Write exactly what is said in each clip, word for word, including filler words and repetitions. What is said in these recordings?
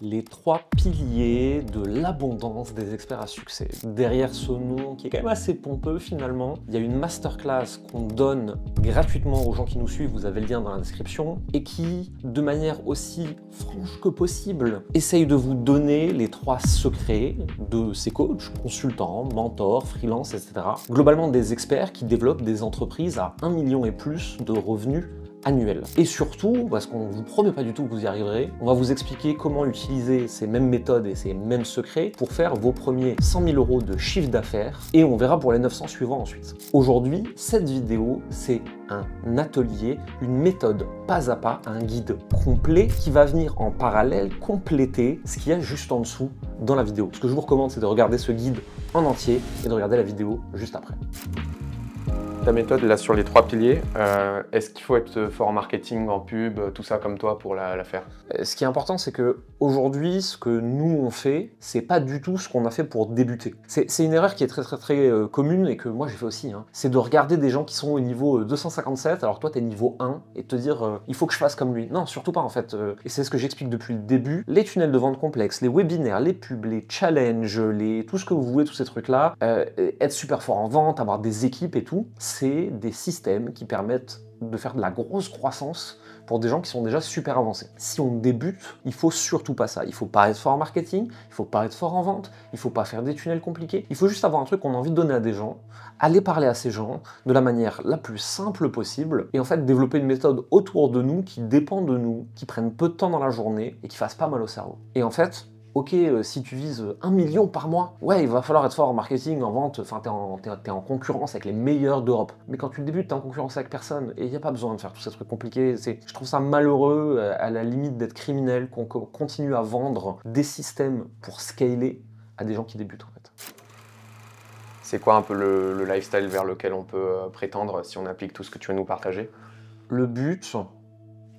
les trois piliers de l'abondance des experts à succès. Derrière ce nom qui est quand même assez pompeux finalement, il y a une masterclass qu'on donne gratuitement aux gens qui nous suivent, vous avez le lien dans la description, et qui, de manière aussi franche que possible, essaye de vous donner les trois secrets de ces coachs, consultants, mentors, freelance, et cetera. Globalement des experts qui développent des entreprises à un million et plus de revenus annuel. Et surtout, parce qu'on ne vous promet pas du tout que vous y arriverez, on va vous expliquer comment utiliser ces mêmes méthodes et ces mêmes secrets pour faire vos premiers cent mille euros de chiffre d'affaires, et on verra pour les neuf cents suivants ensuite. Aujourd'hui, cette vidéo, c'est un atelier, une méthode pas à pas, un guide complet qui va venir en parallèle compléter ce qu'il y a juste en dessous dans la vidéo. Ce que je vous recommande, c'est de regarder ce guide en entier et de regarder la vidéo juste après. Ta méthode là sur les trois piliers, euh, est-ce qu'il faut être fort en marketing, en pub, tout ça comme toi pour la, la faire? Ce qui est important, c'est que aujourd'hui, ce que nous on fait, c'est pas du tout ce qu'on a fait pour débuter. C'est une erreur qui est très très très euh, commune et que moi j'ai fait aussi, hein. C'est de regarder des gens qui sont au niveau deux cent cinquante-sept, alors toi t'es niveau un, et te dire euh, il faut que je fasse comme lui. Non, surtout pas en fait. Euh, et c'est ce que j'explique depuis le début. Les tunnels de vente complexes, les webinaires, les pubs, les challenges, les... tout ce que vous voulez, tous ces trucs-là, euh, être super fort en vente, avoir des équipes et tout, c'est des systèmes qui permettent de faire de la grosse croissance pour des gens qui sont déjà super avancés. Si on débute, il faut surtout pas ça. Il faut pas être fort en marketing, il faut pas être fort en vente, il faut pas faire des tunnels compliqués. Il faut juste avoir un truc qu'on a envie de donner à des gens, aller parler à ces gens de la manière la plus simple possible et en fait développer une méthode autour de nous qui dépend de nous, qui prenne peu de temps dans la journée et qui fasse pas mal au cerveau. Et en fait, ok, euh, si tu vises un million par mois, ouais, il va falloir être fort en marketing, en vente, enfin, t'es en, t'es, t'es en concurrence avec les meilleurs d'Europe. Mais quand tu débutes, t'es en concurrence avec personne et il n'y a pas besoin de faire tous ces trucs compliqués. C'est, je trouve ça malheureux, à la limite d'être criminel, qu'on continue à vendre des systèmes pour scaler à des gens qui débutent en fait. C'est quoi un peu le, le lifestyle vers lequel on peut prétendre si on applique tout ce que tu veux nous partager? Le but,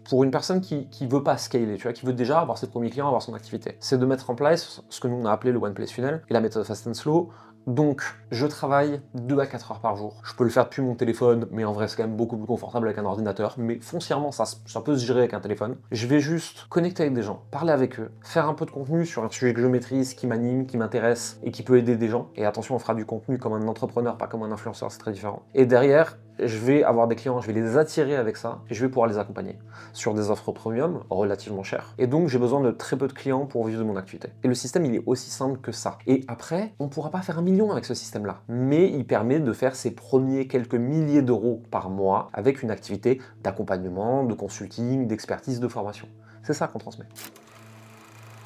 pour une personne qui ne veut pas scaler, tu vois, qui veut déjà avoir ses premiers clients, avoir son activité, c'est de mettre en place ce que nous on a appelé le One place funnel et la méthode Fast and Slow. Donc, je travaille deux à quatre heures par jour. Je peux le faire depuis mon téléphone, mais en vrai, c'est quand même beaucoup plus confortable avec un ordinateur. Mais foncièrement, ça, ça peut se gérer avec un téléphone. Je vais juste connecter avec des gens, parler avec eux, faire un peu de contenu sur un sujet que je maîtrise, qui m'anime, qui m'intéresse et qui peut aider des gens. Et attention, on fera du contenu comme un entrepreneur, pas comme un influenceur, c'est très différent. Et derrière, je vais avoir des clients, je vais les attirer avec ça et je vais pouvoir les accompagner sur des offres premium relativement chères. Et donc, j'ai besoin de très peu de clients pour vivre de mon activité. Et le système, il est aussi simple que ça. Et après, on ne pourra pas faire un million avec ce système-là, mais il permet de faire ses premiers quelques milliers d'euros par mois avec une activité d'accompagnement, de consulting, d'expertise, de formation. C'est ça qu'on transmet.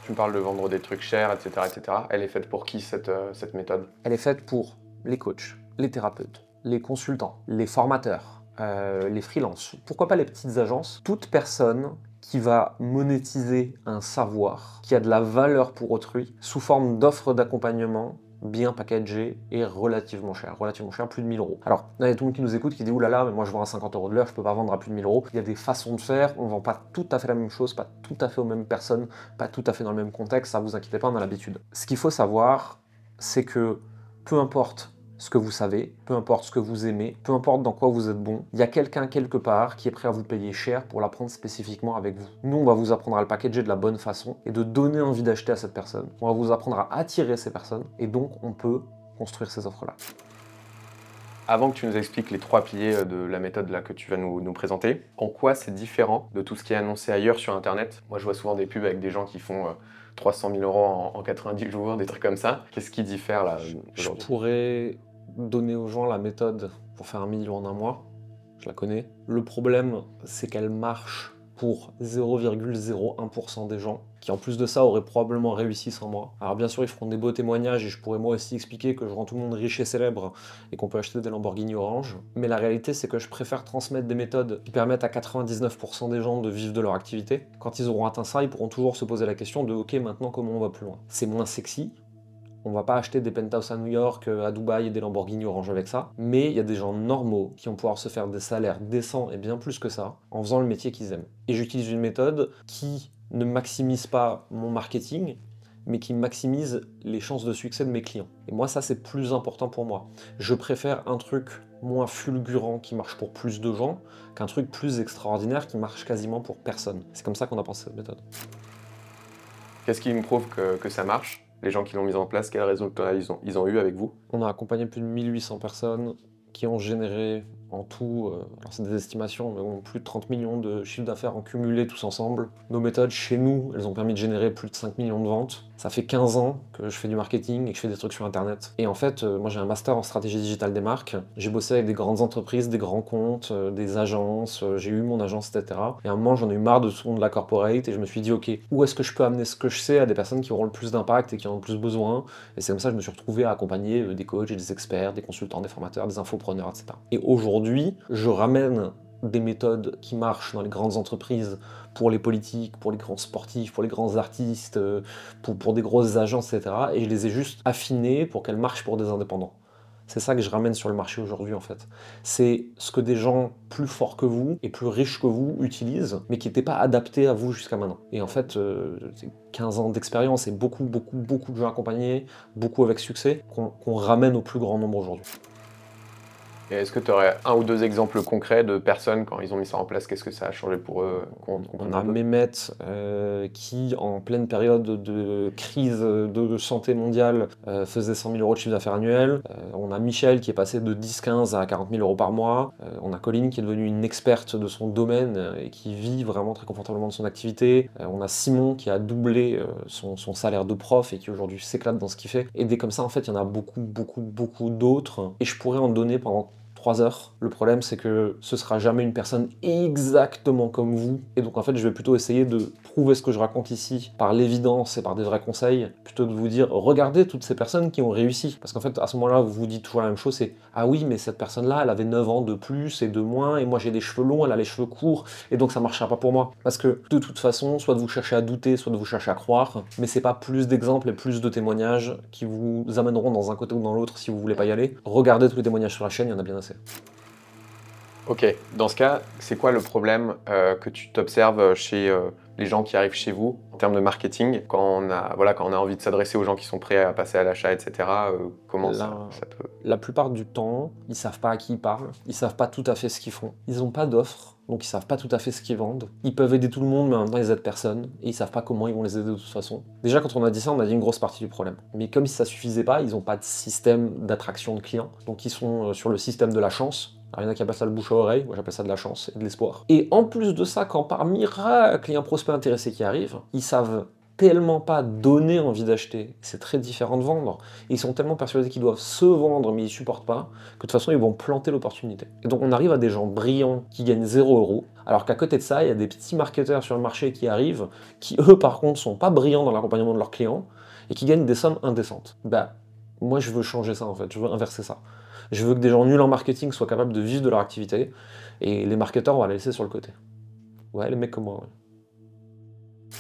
Tu me parles de vendre des trucs chers, et cetera, et cetera. Elle est faite pour qui cette, euh, cette méthode? Elle est faite pour les coachs, les thérapeutes, les consultants, les formateurs, euh, les freelances, pourquoi pas les petites agences, toute personne qui va monétiser un savoir, qui a de la valeur pour autrui, sous forme d'offres d'accompagnement, bien packagé et relativement cher, relativement cher, plus de mille euros. Alors, il y a tout le monde qui nous écoute qui dit « Ouh là là, mais moi je vends à cinquante euros de l'heure, je peux pas vendre à plus de mille euros. » Il y a des façons de faire, on vend pas tout à fait la même chose, pas tout à fait aux mêmes personnes, pas tout à fait dans le même contexte, ça vous inquiétez pas, on a l'habitude. Ce qu'il faut savoir, c'est que peu importe ce que vous savez, peu importe ce que vous aimez, peu importe dans quoi vous êtes bon, il y a quelqu'un quelque part qui est prêt à vous payer cher pour l'apprendre spécifiquement avec vous. Nous, on va vous apprendre à le packager de la bonne façon et de donner envie d'acheter à cette personne. On va vous apprendre à attirer ces personnes et donc on peut construire ces offres-là. Avant que tu nous expliques les trois piliers de la méthode là que tu vas nous, nous présenter, en quoi c'est différent de tout ce qui est annoncé ailleurs sur Internet? Moi, je vois souvent des pubs avec des gens qui font... Euh, trois cent mille euros en, en quatre-vingt-dix jours, des trucs comme ça. Qu'est-ce qui diffère là? Je pourrais donner aux gens la méthode pour faire un million en un mois. Je la connais. Le problème, c'est qu'elle marche pour zéro virgule zéro un pour cent des gens qui, en plus de ça, auraient probablement réussi sans moi. Alors bien sûr, ils feront des beaux témoignages et je pourrais moi aussi expliquer que je rends tout le monde riche et célèbre et qu'on peut acheter des Lamborghini orange. Mais la réalité, c'est que je préfère transmettre des méthodes qui permettent à quatre-vingt-dix-neuf pour cent des gens de vivre de leur activité. Quand ils auront atteint ça, ils pourront toujours se poser la question de « Ok, maintenant, comment on va plus loin ?» C'est moins sexy. On va pas acheter des penthouses à New York, à Dubaï et des Lamborghini orange avec ça. Mais il y a des gens normaux qui vont pouvoir se faire des salaires décents et bien plus que ça en faisant le métier qu'ils aiment. Et j'utilise une méthode qui ne maximise pas mon marketing, mais qui maximise les chances de succès de mes clients. Et moi, ça, c'est plus important pour moi. Je préfère un truc moins fulgurant qui marche pour plus de gens qu'un truc plus extraordinaire qui marche quasiment pour personne. C'est comme ça qu'on a pensé cette méthode. Qu'est-ce qui me prouve que, que ça marche? Les gens qui l'ont mis en place, quels résultats ils ont, ils ont eu avec vous? On a accompagné plus de mille huit cents personnes qui ont généré en tout, euh, alors c'est des estimations, mais bon, plus de trente millions de chiffres d'affaires en cumulé tous ensemble. Nos méthodes, chez nous, elles ont permis de générer plus de cinq millions de ventes. Ça fait quinze ans que je fais du marketing et que je fais des trucs sur Internet. Et en fait, euh, moi j'ai un master en stratégie digitale des marques. J'ai bossé avec des grandes entreprises, des grands comptes, euh, des agences, euh, j'ai eu mon agence, et cetera. Et à un moment, j'en ai eu marre de tout le monde de la corporate et je me suis dit, ok, où est-ce que je peux amener ce que je sais à des personnes qui auront le plus d'impact et qui en ont le plus besoin? Et c'est comme ça que je me suis retrouvé à accompagner euh, des coachs, et des experts, des consultants, des formateurs, des infopreneurs, et cetera. Et aujourd'hui, Aujourd'hui, je ramène des méthodes qui marchent dans les grandes entreprises pour les politiques, pour les grands sportifs, pour les grands artistes, pour, pour des grosses agences, et cetera. Et je les ai juste affinées pour qu'elles marchent pour des indépendants. C'est ça que je ramène sur le marché aujourd'hui, en fait. C'est ce que des gens plus forts que vous et plus riches que vous utilisent, mais qui n'étaient pas adaptés à vous jusqu'à maintenant. Et en fait, euh, c'est quinze ans d'expérience et beaucoup, beaucoup, beaucoup de gens accompagnés, beaucoup avec succès, qu'on qu'on ramène au plus grand nombre aujourd'hui. Est-ce que tu aurais un ou deux exemples concrets de personnes, quand ils ont mis ça en place, qu'est-ce que ça a changé pour eux? On, on a Mehmet euh, qui, en pleine période de crise de santé mondiale, euh, faisait cent mille euros de chiffre d'affaires annuel. Euh, on a Michel qui est passé de dix, quinze à quarante mille euros par mois. Euh, on a Colline qui est devenue une experte de son domaine et qui vit vraiment très confortablement de son activité. Euh, on a Simon qui a doublé euh, son, son salaire de prof et qui aujourd'hui s'éclate dans ce qu'il fait. Et des comme ça, en fait, il y en a beaucoup, beaucoup, beaucoup d'autres. Et je pourrais en donner pendant trois heures. Le problème, c'est que ce sera jamais une personne exactement comme vous. Et donc, en fait, je vais plutôt essayer de prouver ce que je raconte ici par l'évidence et par des vrais conseils, plutôt que de vous dire, regardez toutes ces personnes qui ont réussi. Parce qu'en fait, à ce moment-là, vous vous dites toujours la même chose, c'est ah oui, mais cette personne-là, elle avait neuf ans de plus et de moins, et moi j'ai des cheveux longs, elle a les cheveux courts, et donc ça ne marchera pas pour moi. Parce que de toute façon, soit de vous cherchez à douter, soit de vous cherchez à croire, mais c'est pas plus d'exemples et plus de témoignages qui vous amèneront dans un côté ou dans l'autre si vous voulez pas y aller. Regardez tous les témoignages sur la chaîne, il y en a bien assez. Ok, dans ce cas, c'est quoi le problème euh, que tu t'observes chez euh, les gens qui arrivent chez vous en termes de marketing? Quand on a, voilà, quand on a envie de s'adresser aux gens qui sont prêts à passer à l'achat, et cetera, euh, comment la, ça, ça peut... La plupart du temps, ils savent pas à qui ils parlent, ils savent pas tout à fait ce qu'ils font, ils n'ont pas d'offres, donc ils savent pas tout à fait ce qu'ils vendent. Ils peuvent aider tout le monde, mais en même temps, ils aident personne, et ils savent pas comment ils vont les aider de toute façon. Déjà, quand on a dit ça, on a dit une grosse partie du problème. Mais comme si ça suffisait pas, ils ont pas de système d'attraction de clients, donc ils sont sur le système de la chance. Alors, il y en a qui appellent ça le bouche à oreille, moi j'appelle ça de la chance et de l'espoir. Et en plus de ça, quand par miracle il y a un prospect intéressé qui arrive, ils savent tellement pas donner envie d'acheter, c'est très différent de vendre. Ils sont tellement persuadés qu'ils doivent se vendre, mais ils supportent pas, que de toute façon ils vont planter l'opportunité. Et donc on arrive à des gens brillants qui gagnent zéro euro, alors qu'à côté de ça, il y a des petits marketeurs sur le marché qui arrivent, qui eux par contre sont pas brillants dans l'accompagnement de leurs clients, et qui gagnent des sommes indécentes. Bah, moi je veux changer ça en fait, je veux inverser ça. Je veux que des gens nuls en marketing soient capables de vivre de leur activité, et les marketeurs, on va les laisser sur le côté. Ouais, les mecs comme moi, ouais.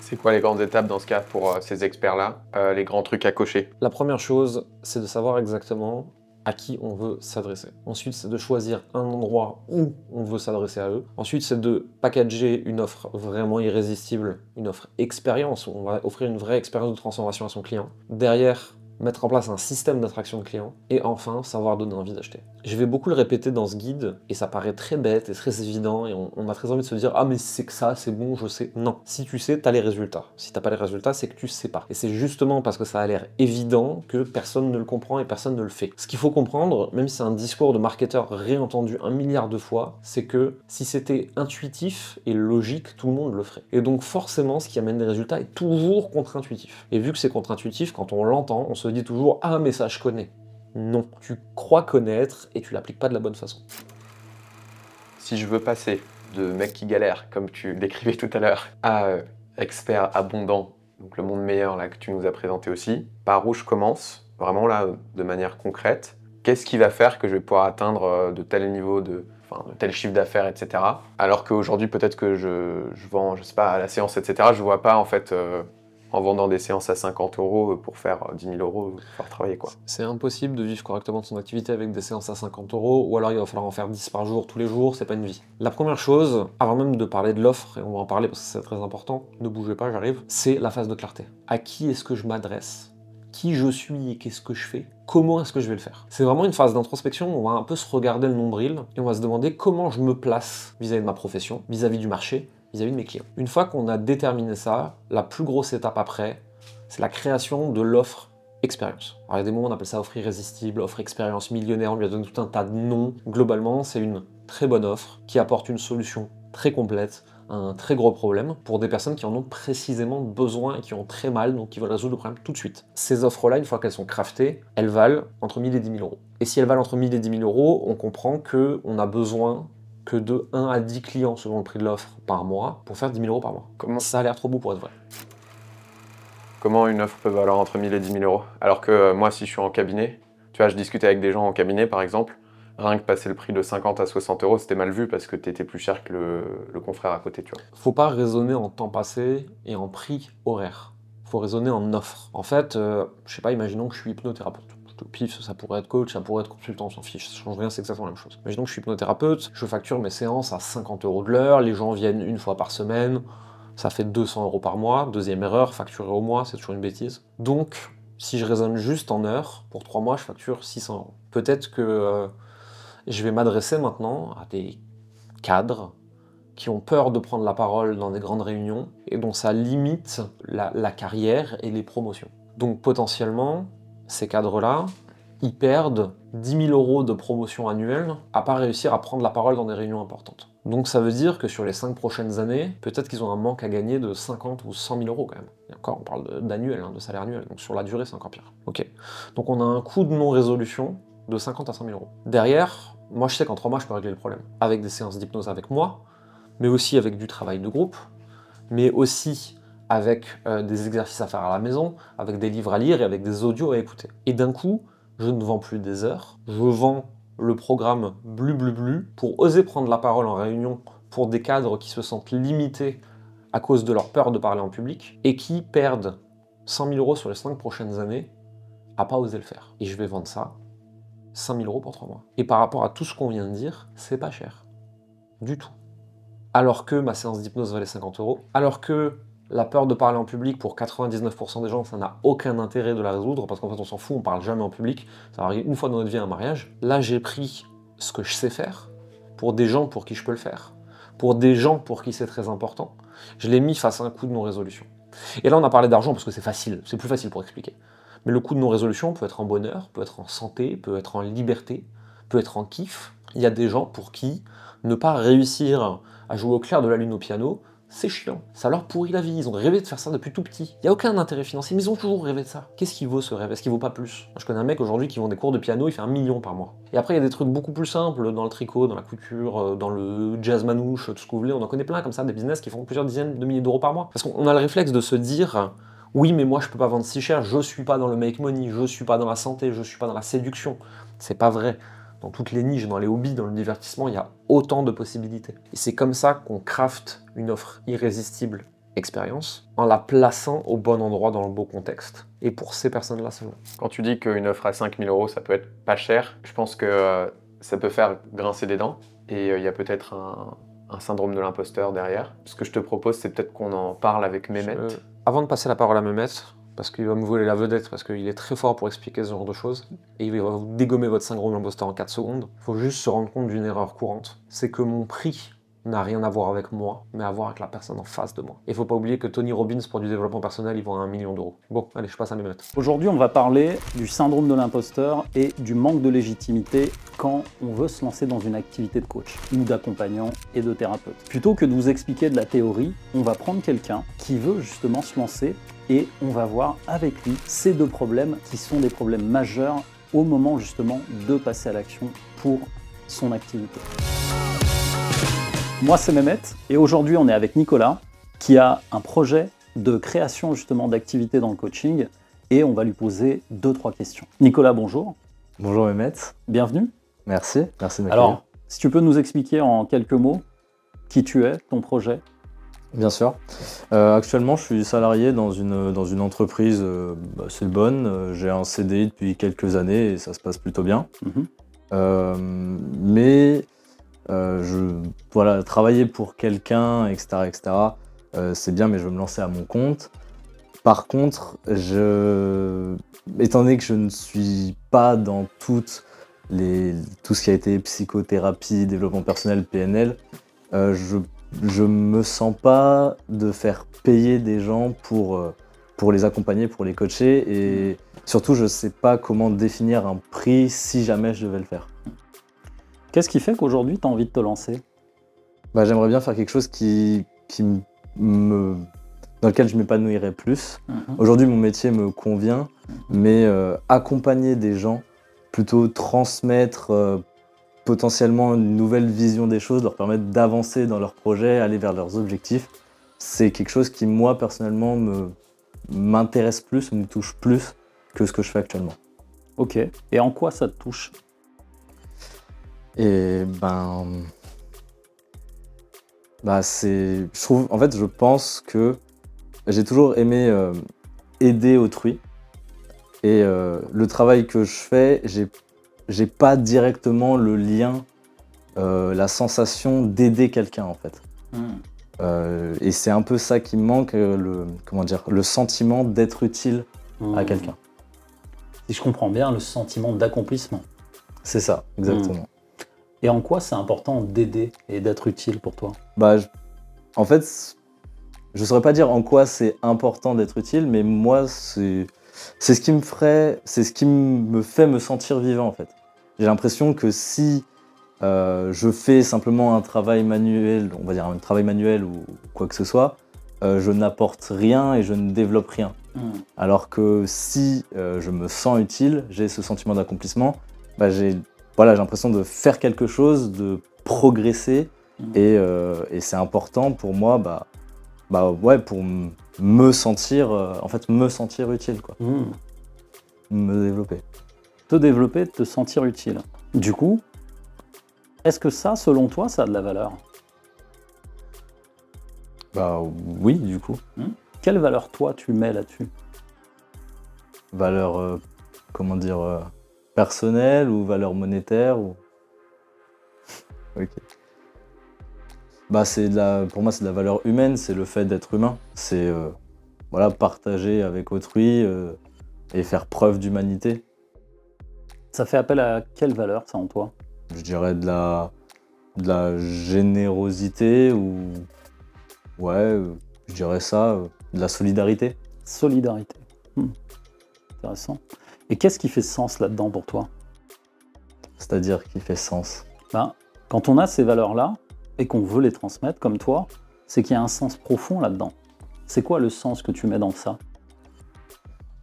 C'est quoi les grandes étapes dans ce cas pour euh, ces experts-là, euh, les grands trucs à cocher? La première chose, c'est de savoir exactement à qui on veut s'adresser. Ensuite, c'est de choisir un endroit où on veut s'adresser à eux. Ensuite, c'est de packager une offre vraiment irrésistible, une offre expérience, où on va offrir une vraie expérience de transformation à son client. Derrière, mettre en place un système d'attraction de clients, et enfin, savoir donner envie d'acheter. Je vais beaucoup le répéter dans ce guide, et ça paraît très bête et très évident, et on, on a très envie de se dire « Ah, mais c'est que ça, c'est bon, je sais. » Non. Si tu sais, t'as les résultats. Si t'as pas les résultats, c'est que tu sais pas. Et c'est justement parce que ça a l'air évident que personne ne le comprend et personne ne le fait. Ce qu'il faut comprendre, même si c'est un discours de marketeur réentendu un milliard de fois, c'est que si c'était intuitif et logique, tout le monde le ferait. Et donc forcément, ce qui amène des résultats est toujours contre-intuitif. Et vu que c'est contre-intuitif, quand on l'entend, on se dit toujours « Ah, mais ça, je connais ». Non, tu crois connaître et tu l'appliques pas de la bonne façon. Si je veux passer de mec qui galère, comme tu décrivais tout à l'heure, à euh, expert abondant, donc le monde meilleur là que tu nous as présenté aussi, par où je commence, vraiment là, de manière concrète, qu'est-ce qui va faire que je vais pouvoir atteindre euh, de tel niveau de... de tel chiffre d'affaires, et cetera. Alors qu'aujourd'hui, peut-être que je, je vends, je sais pas, à la séance, et cetera, je vois pas, en fait... Euh, en vendant des séances à cinquante euros pour faire dix mille euros, pour travailler quoi. C'est impossible de vivre correctement de son activité avec des séances à cinquante euros, ou alors il va falloir en faire dix par jour, tous les jours, c'est pas une vie. La première chose, avant même de parler de l'offre, et on va en parler parce que c'est très important, ne bougez pas, j'arrive, c'est la phase de clarté. À qui est-ce que je m'adresse ? Qui je suis et qu'est-ce que je fais? Comment est-ce que je vais le faire? C'est vraiment une phase d'introspection où on va un peu se regarder le nombril et on va se demander comment je me place vis-à-vis de ma profession, vis-à-vis du marché, vis-à-vis de mes clients. Une fois qu'on a déterminé ça, la plus grosse étape après, c'est la création de l'offre expérience. Alors il y a des moments on appelle ça offre irrésistible, offre expérience millionnaire, on lui donne tout un tas de noms. Globalement, c'est une très bonne offre qui apporte une solution très complète à un très gros problème pour des personnes qui en ont précisément besoin et qui ont très mal, donc qui veulent résoudre le problème tout de suite. Ces offres-là, une fois qu'elles sont craftées, elles valent entre mille et dix mille euros. Et si elles valent entre mille et dix mille euros, on comprend qu'on a besoin que de un à dix clients selon le prix de l'offre par mois pour faire dix mille euros par mois. Comment ça a l'air trop beau pour être vrai. Comment une offre peut valoir entre mille et dix mille euros? Alors que euh, moi, si je suis en cabinet, tu vois, je discutais avec des gens en cabinet par exemple, rien que passer le prix de cinquante à soixante euros, c'était mal vu parce que t'étais plus cher que le, le confrère à côté, tu vois. Faut pas raisonner en temps passé et en prix horaire. Faut raisonner en offre. En fait, euh, je sais pas, imaginons que je suis hypnothérapeute. Pif, ça pourrait être coach, ça pourrait être consultant, on s'en fiche, ça change rien, c'est exactement la même chose. Imaginons que je suis hypnothérapeute, je facture mes séances à cinquante euros de l'heure, les gens viennent une fois par semaine, ça fait deux cents euros par mois. Deuxième erreur, facturer au mois, c'est toujours une bêtise. Donc, si je raisonne juste en heures, pour trois mois, je facture six cents euros. Peut-être que euh, je vais m'adresser maintenant à des cadres qui ont peur de prendre la parole dans des grandes réunions et dont ça limite la, la carrière et les promotions. Donc, potentiellement, ces cadres-là, ils perdent dix mille euros de promotion annuelle à pas réussir à prendre la parole dans des réunions importantes. Donc ça veut dire que sur les cinq prochaines années, peut-être qu'ils ont un manque à gagner de cinquante ou cent mille euros quand même. Et encore, on parle d'annuel, hein, de salaire annuel, donc sur la durée, c'est encore pire. Ok. Donc on a un coût de non-résolution de cinquante à cent mille euros. Derrière, moi je sais qu'en trois mois, je peux régler le problème. Avec des séances d'hypnose avec moi, mais aussi avec du travail de groupe, mais aussi avec euh, des exercices à faire à la maison, avec des livres à lire et avec des audios à écouter. Et d'un coup, je ne vends plus des heures, je vends le programme Blu Blu Blu pour oser prendre la parole en réunion pour des cadres qui se sentent limités à cause de leur peur de parler en public et qui perdent cent mille euros sur les cinq prochaines années à pas oser le faire. Et je vais vendre ça cinq mille euros pour trois mois. Et par rapport à tout ce qu'on vient de dire, c'est pas cher. Du tout. Alors que ma séance d'hypnose valait cinquante euros, alors que la peur de parler en public, pour quatre-vingt-dix-neuf pour cent des gens, ça n'a aucun intérêt de la résoudre parce qu'en fait, on s'en fout, on parle jamais en public. Ça arrive une fois dans notre vie à un mariage. Là, j'ai pris ce que je sais faire pour des gens pour qui je peux le faire, pour des gens pour qui c'est très important. Je l'ai mis face à un coût de non-résolution. Et là, on a parlé d'argent parce que c'est facile, c'est plus facile pour expliquer. Mais le coût de non-résolution peut être en bonheur, peut être en santé, peut être en liberté, peut être en kiff. Il y a des gens pour qui ne pas réussir à jouer au clair de la lune au piano, c'est chiant, ça leur pourrit la vie, ils ont rêvé de faire ça depuis tout petit. Il n'y a aucun intérêt financier, mais ils ont toujours rêvé de ça. Qu'est-ce qu'il vaut ce rêve? Est-ce qu'il vaut pas plus? Je connais un mec aujourd'hui qui vend des cours de piano, il fait un million par mois. Et après, il y a des trucs beaucoup plus simples dans le tricot, dans la couture, dans le jazz manouche, tout ce que vous voulez. On en connaît plein comme ça, des business qui font plusieurs dizaines de milliers d'euros par mois. Parce qu'on a le réflexe de se dire, oui, mais moi je peux pas vendre si cher, je suis pas dans le make money, je suis pas dans la santé, je suis pas dans la séduction. C'est pas vrai. Dans toutes les niches, dans les hobbies, dans le divertissement, il y a autant de possibilités. Et c'est comme ça qu'on crafte une offre irrésistible expérience en la plaçant au bon endroit dans le beau contexte. Et pour ces personnes-là seulement. Quand tu dis qu'une offre à cinq mille euros, ça peut être pas cher, je pense que euh, ça peut faire grincer des dents. Et il euh, y a peut-être un, un syndrome de l'imposteur derrière. Ce que je te propose, c'est peut-être qu'on en parle avec Mehmet. Je, euh, avant de passer la parole à Mehmet, parce qu'il va me voler la vedette, parce qu'il est très fort pour expliquer ce genre de choses, et il va vous dégommer votre syndrome de l'imposteur en quatre secondes. Il faut juste se rendre compte d'une erreur courante, c'est que mon prix n'a rien à voir avec moi, mais à voir avec la personne en face de moi. Et il faut pas oublier que Tony Robbins, pour du développement personnel, il vend un million d'euros. Bon, allez, je passe à mes notes. Aujourd'hui, on va parler du syndrome de l'imposteur et du manque de légitimité quand on veut se lancer dans une activité de coach ou d'accompagnant et de thérapeute. Plutôt que de vous expliquer de la théorie, on va prendre quelqu'un qui veut justement se lancer et on va voir avec lui ces deux problèmes qui sont des problèmes majeurs au moment justement de passer à l'action pour son activité. Moi, c'est Mehmet et aujourd'hui, on est avec Nicolas qui a un projet de création justement d'activités dans le coaching et on va lui poser deux, trois questions. Nicolas, bonjour. Bonjour Mehmet. Bienvenue. Merci, merci de m'accueillir. Alors, si tu peux nous expliquer en quelques mots qui tu es, ton projet. Bien sûr. Euh, actuellement, je suis salarié dans une, dans une entreprise euh, assez bonne. J'ai un C D I depuis quelques années et ça se passe plutôt bien. Mm-hmm. euh, mais... Euh, je, voilà, travailler pour quelqu'un, et cetera, et cetera, euh, c'est bien, mais je veux me lancer à mon compte. Par contre, je, étant donné que je ne suis pas dans toutes les, tout ce qui a été psychothérapie, développement personnel, P N L, euh, je je me sens pas de faire payer des gens pour, pour les accompagner, pour les coacher, et surtout je sais pas comment définir un prix si jamais je devais le faire. Qu'est-ce qui fait qu'aujourd'hui tu as envie de te lancer? Bah, j'aimerais bien faire quelque chose qui, qui me, dans lequel je m'épanouirais plus. Mm-hmm. Aujourd'hui mon métier me convient, mm-hmm. mais euh, accompagner des gens, plutôt transmettre euh, potentiellement une nouvelle vision des choses, leur permettre d'avancer dans leurs projets, aller vers leurs objectifs, c'est quelque chose qui, moi, personnellement, me, m'intéresse plus, me touche plus que ce que je fais actuellement. Ok. Et en quoi ça te touche? Et ben... ben c'est... Je trouve... En fait, je pense que j'ai toujours aimé euh, aider autrui. Et euh, le travail que je fais, j'ai j'ai pas directement le lien, euh, la sensation d'aider quelqu'un en fait. Mm. Euh, et c'est un peu ça qui me manque, le, comment dire, le sentiment d'être utile mm. à quelqu'un. Si je comprends bien, le sentiment d'accomplissement. C'est ça, exactement. Mm. Et en quoi c'est important d'aider et d'être utile pour toi? Bah, je, en fait, je saurais pas dire en quoi c'est important d'être utile, mais moi, c'est... C'est ce qui me ferait, c'est ce qui me fait me sentir vivant en fait. J'ai l'impression que si euh, je fais simplement un travail manuel, on va dire un travail manuel ou quoi que ce soit, euh, je n'apporte rien et je ne développe rien. Mmh. Alors que si euh, je me sens utile, j'ai ce sentiment d'accomplissement, bah j'ai, voilà, j'ai l'impression de faire quelque chose, de progresser, mmh. et, euh, et c'est important pour moi. Bah, Bah ouais, pour me sentir, euh, en fait, me sentir utile, quoi. Mmh. Me développer. Te développer, te sentir utile. Du coup, est-ce que ça, selon toi, ça a de la valeur? Bah oui, du coup. Mmh. Quelle valeur, toi, tu mets là-dessus? Valeur, euh, comment dire, euh, personnelle ou valeur monétaire ou... Ok. Bah, c'est de la, pour moi, c'est de la valeur humaine, c'est le fait d'être humain. C'est euh, voilà, partager avec autrui euh, et faire preuve d'humanité. Ça fait appel à quelle valeur, ça, en toi? Je dirais de la, de la générosité ou... Ouais, euh, je dirais ça, euh, de la solidarité. Solidarité. Hmm. Intéressant. Et qu'est-ce qui fait sens là-dedans pour toi? C'est-à-dire qui fait sens? Ben, quand on a ces valeurs-là, et qu'on veut les transmettre, comme toi, c'est qu'il y a un sens profond là-dedans. C'est quoi le sens que tu mets dans ça?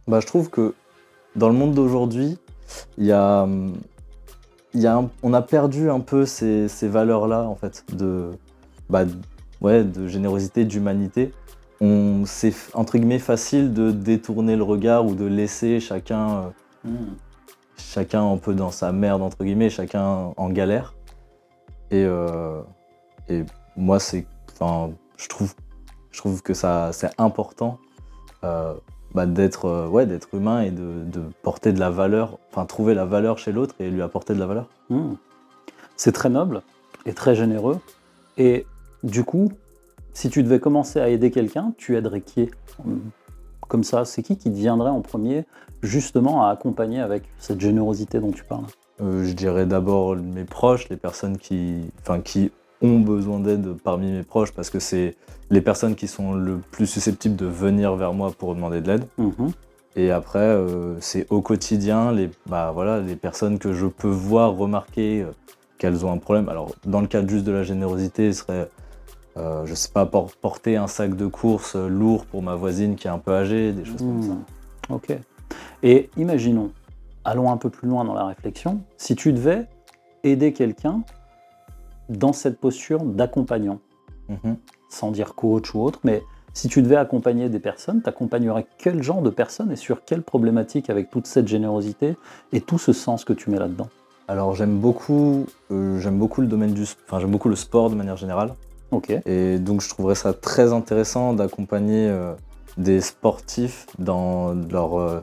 Bah, je trouve que dans le monde d'aujourd'hui, il y a, il y a un, on a perdu un peu ces, ces valeurs-là, en fait, de, bah, ouais, de générosité, d'humanité. On, c'est, entre guillemets, facile de détourner le regard ou de laisser chacun, mmh. chacun un peu dans sa merde, entre guillemets, chacun en galère. Et... Euh, Et moi, c'est, enfin, je trouve, je trouve que ça, c'est important euh, bah, d'être, euh, ouais, d'être humain et de, de porter de la valeur, enfin, trouver la valeur chez l'autre et lui apporter de la valeur. Mmh. C'est très noble et très généreux. Et du coup, si tu devais commencer à aider quelqu'un, tu aiderais qui? Comme ça, c'est qui qui deviendrait en premier, justement, à accompagner avec cette générosité dont tu parles? euh, Je dirais d'abord mes proches, les personnes qui, enfin, qui ont besoin d'aide parmi mes proches, parce que c'est les personnes qui sont le plus susceptibles de venir vers moi pour demander de l'aide. Mmh. Et après, euh, c'est au quotidien, les, bah, voilà, les personnes que je peux voir remarquer euh, qu'elles ont un problème. Alors, dans le cadre juste de la générosité, ce serait, euh, je sais pas, por- porter un sac de courses lourd pour ma voisine qui est un peu âgée, des choses mmh. comme ça. Ok. Et imaginons, allons un peu plus loin dans la réflexion, si tu devais aider quelqu'un dans cette posture d'accompagnant, mmh. sans dire coach ou autre, mais si tu devais accompagner des personnes, t'accompagnerais quel genre de personnes et sur quelle problématique avec toute cette générosité et tout ce sens que tu mets là-dedans? Alors j'aime beaucoup, euh, j'aime beaucoup le domaine du, enfin j'aime beaucoup le sport de manière générale. Ok. Et donc je trouverais ça très intéressant d'accompagner euh, des sportifs dans leur euh,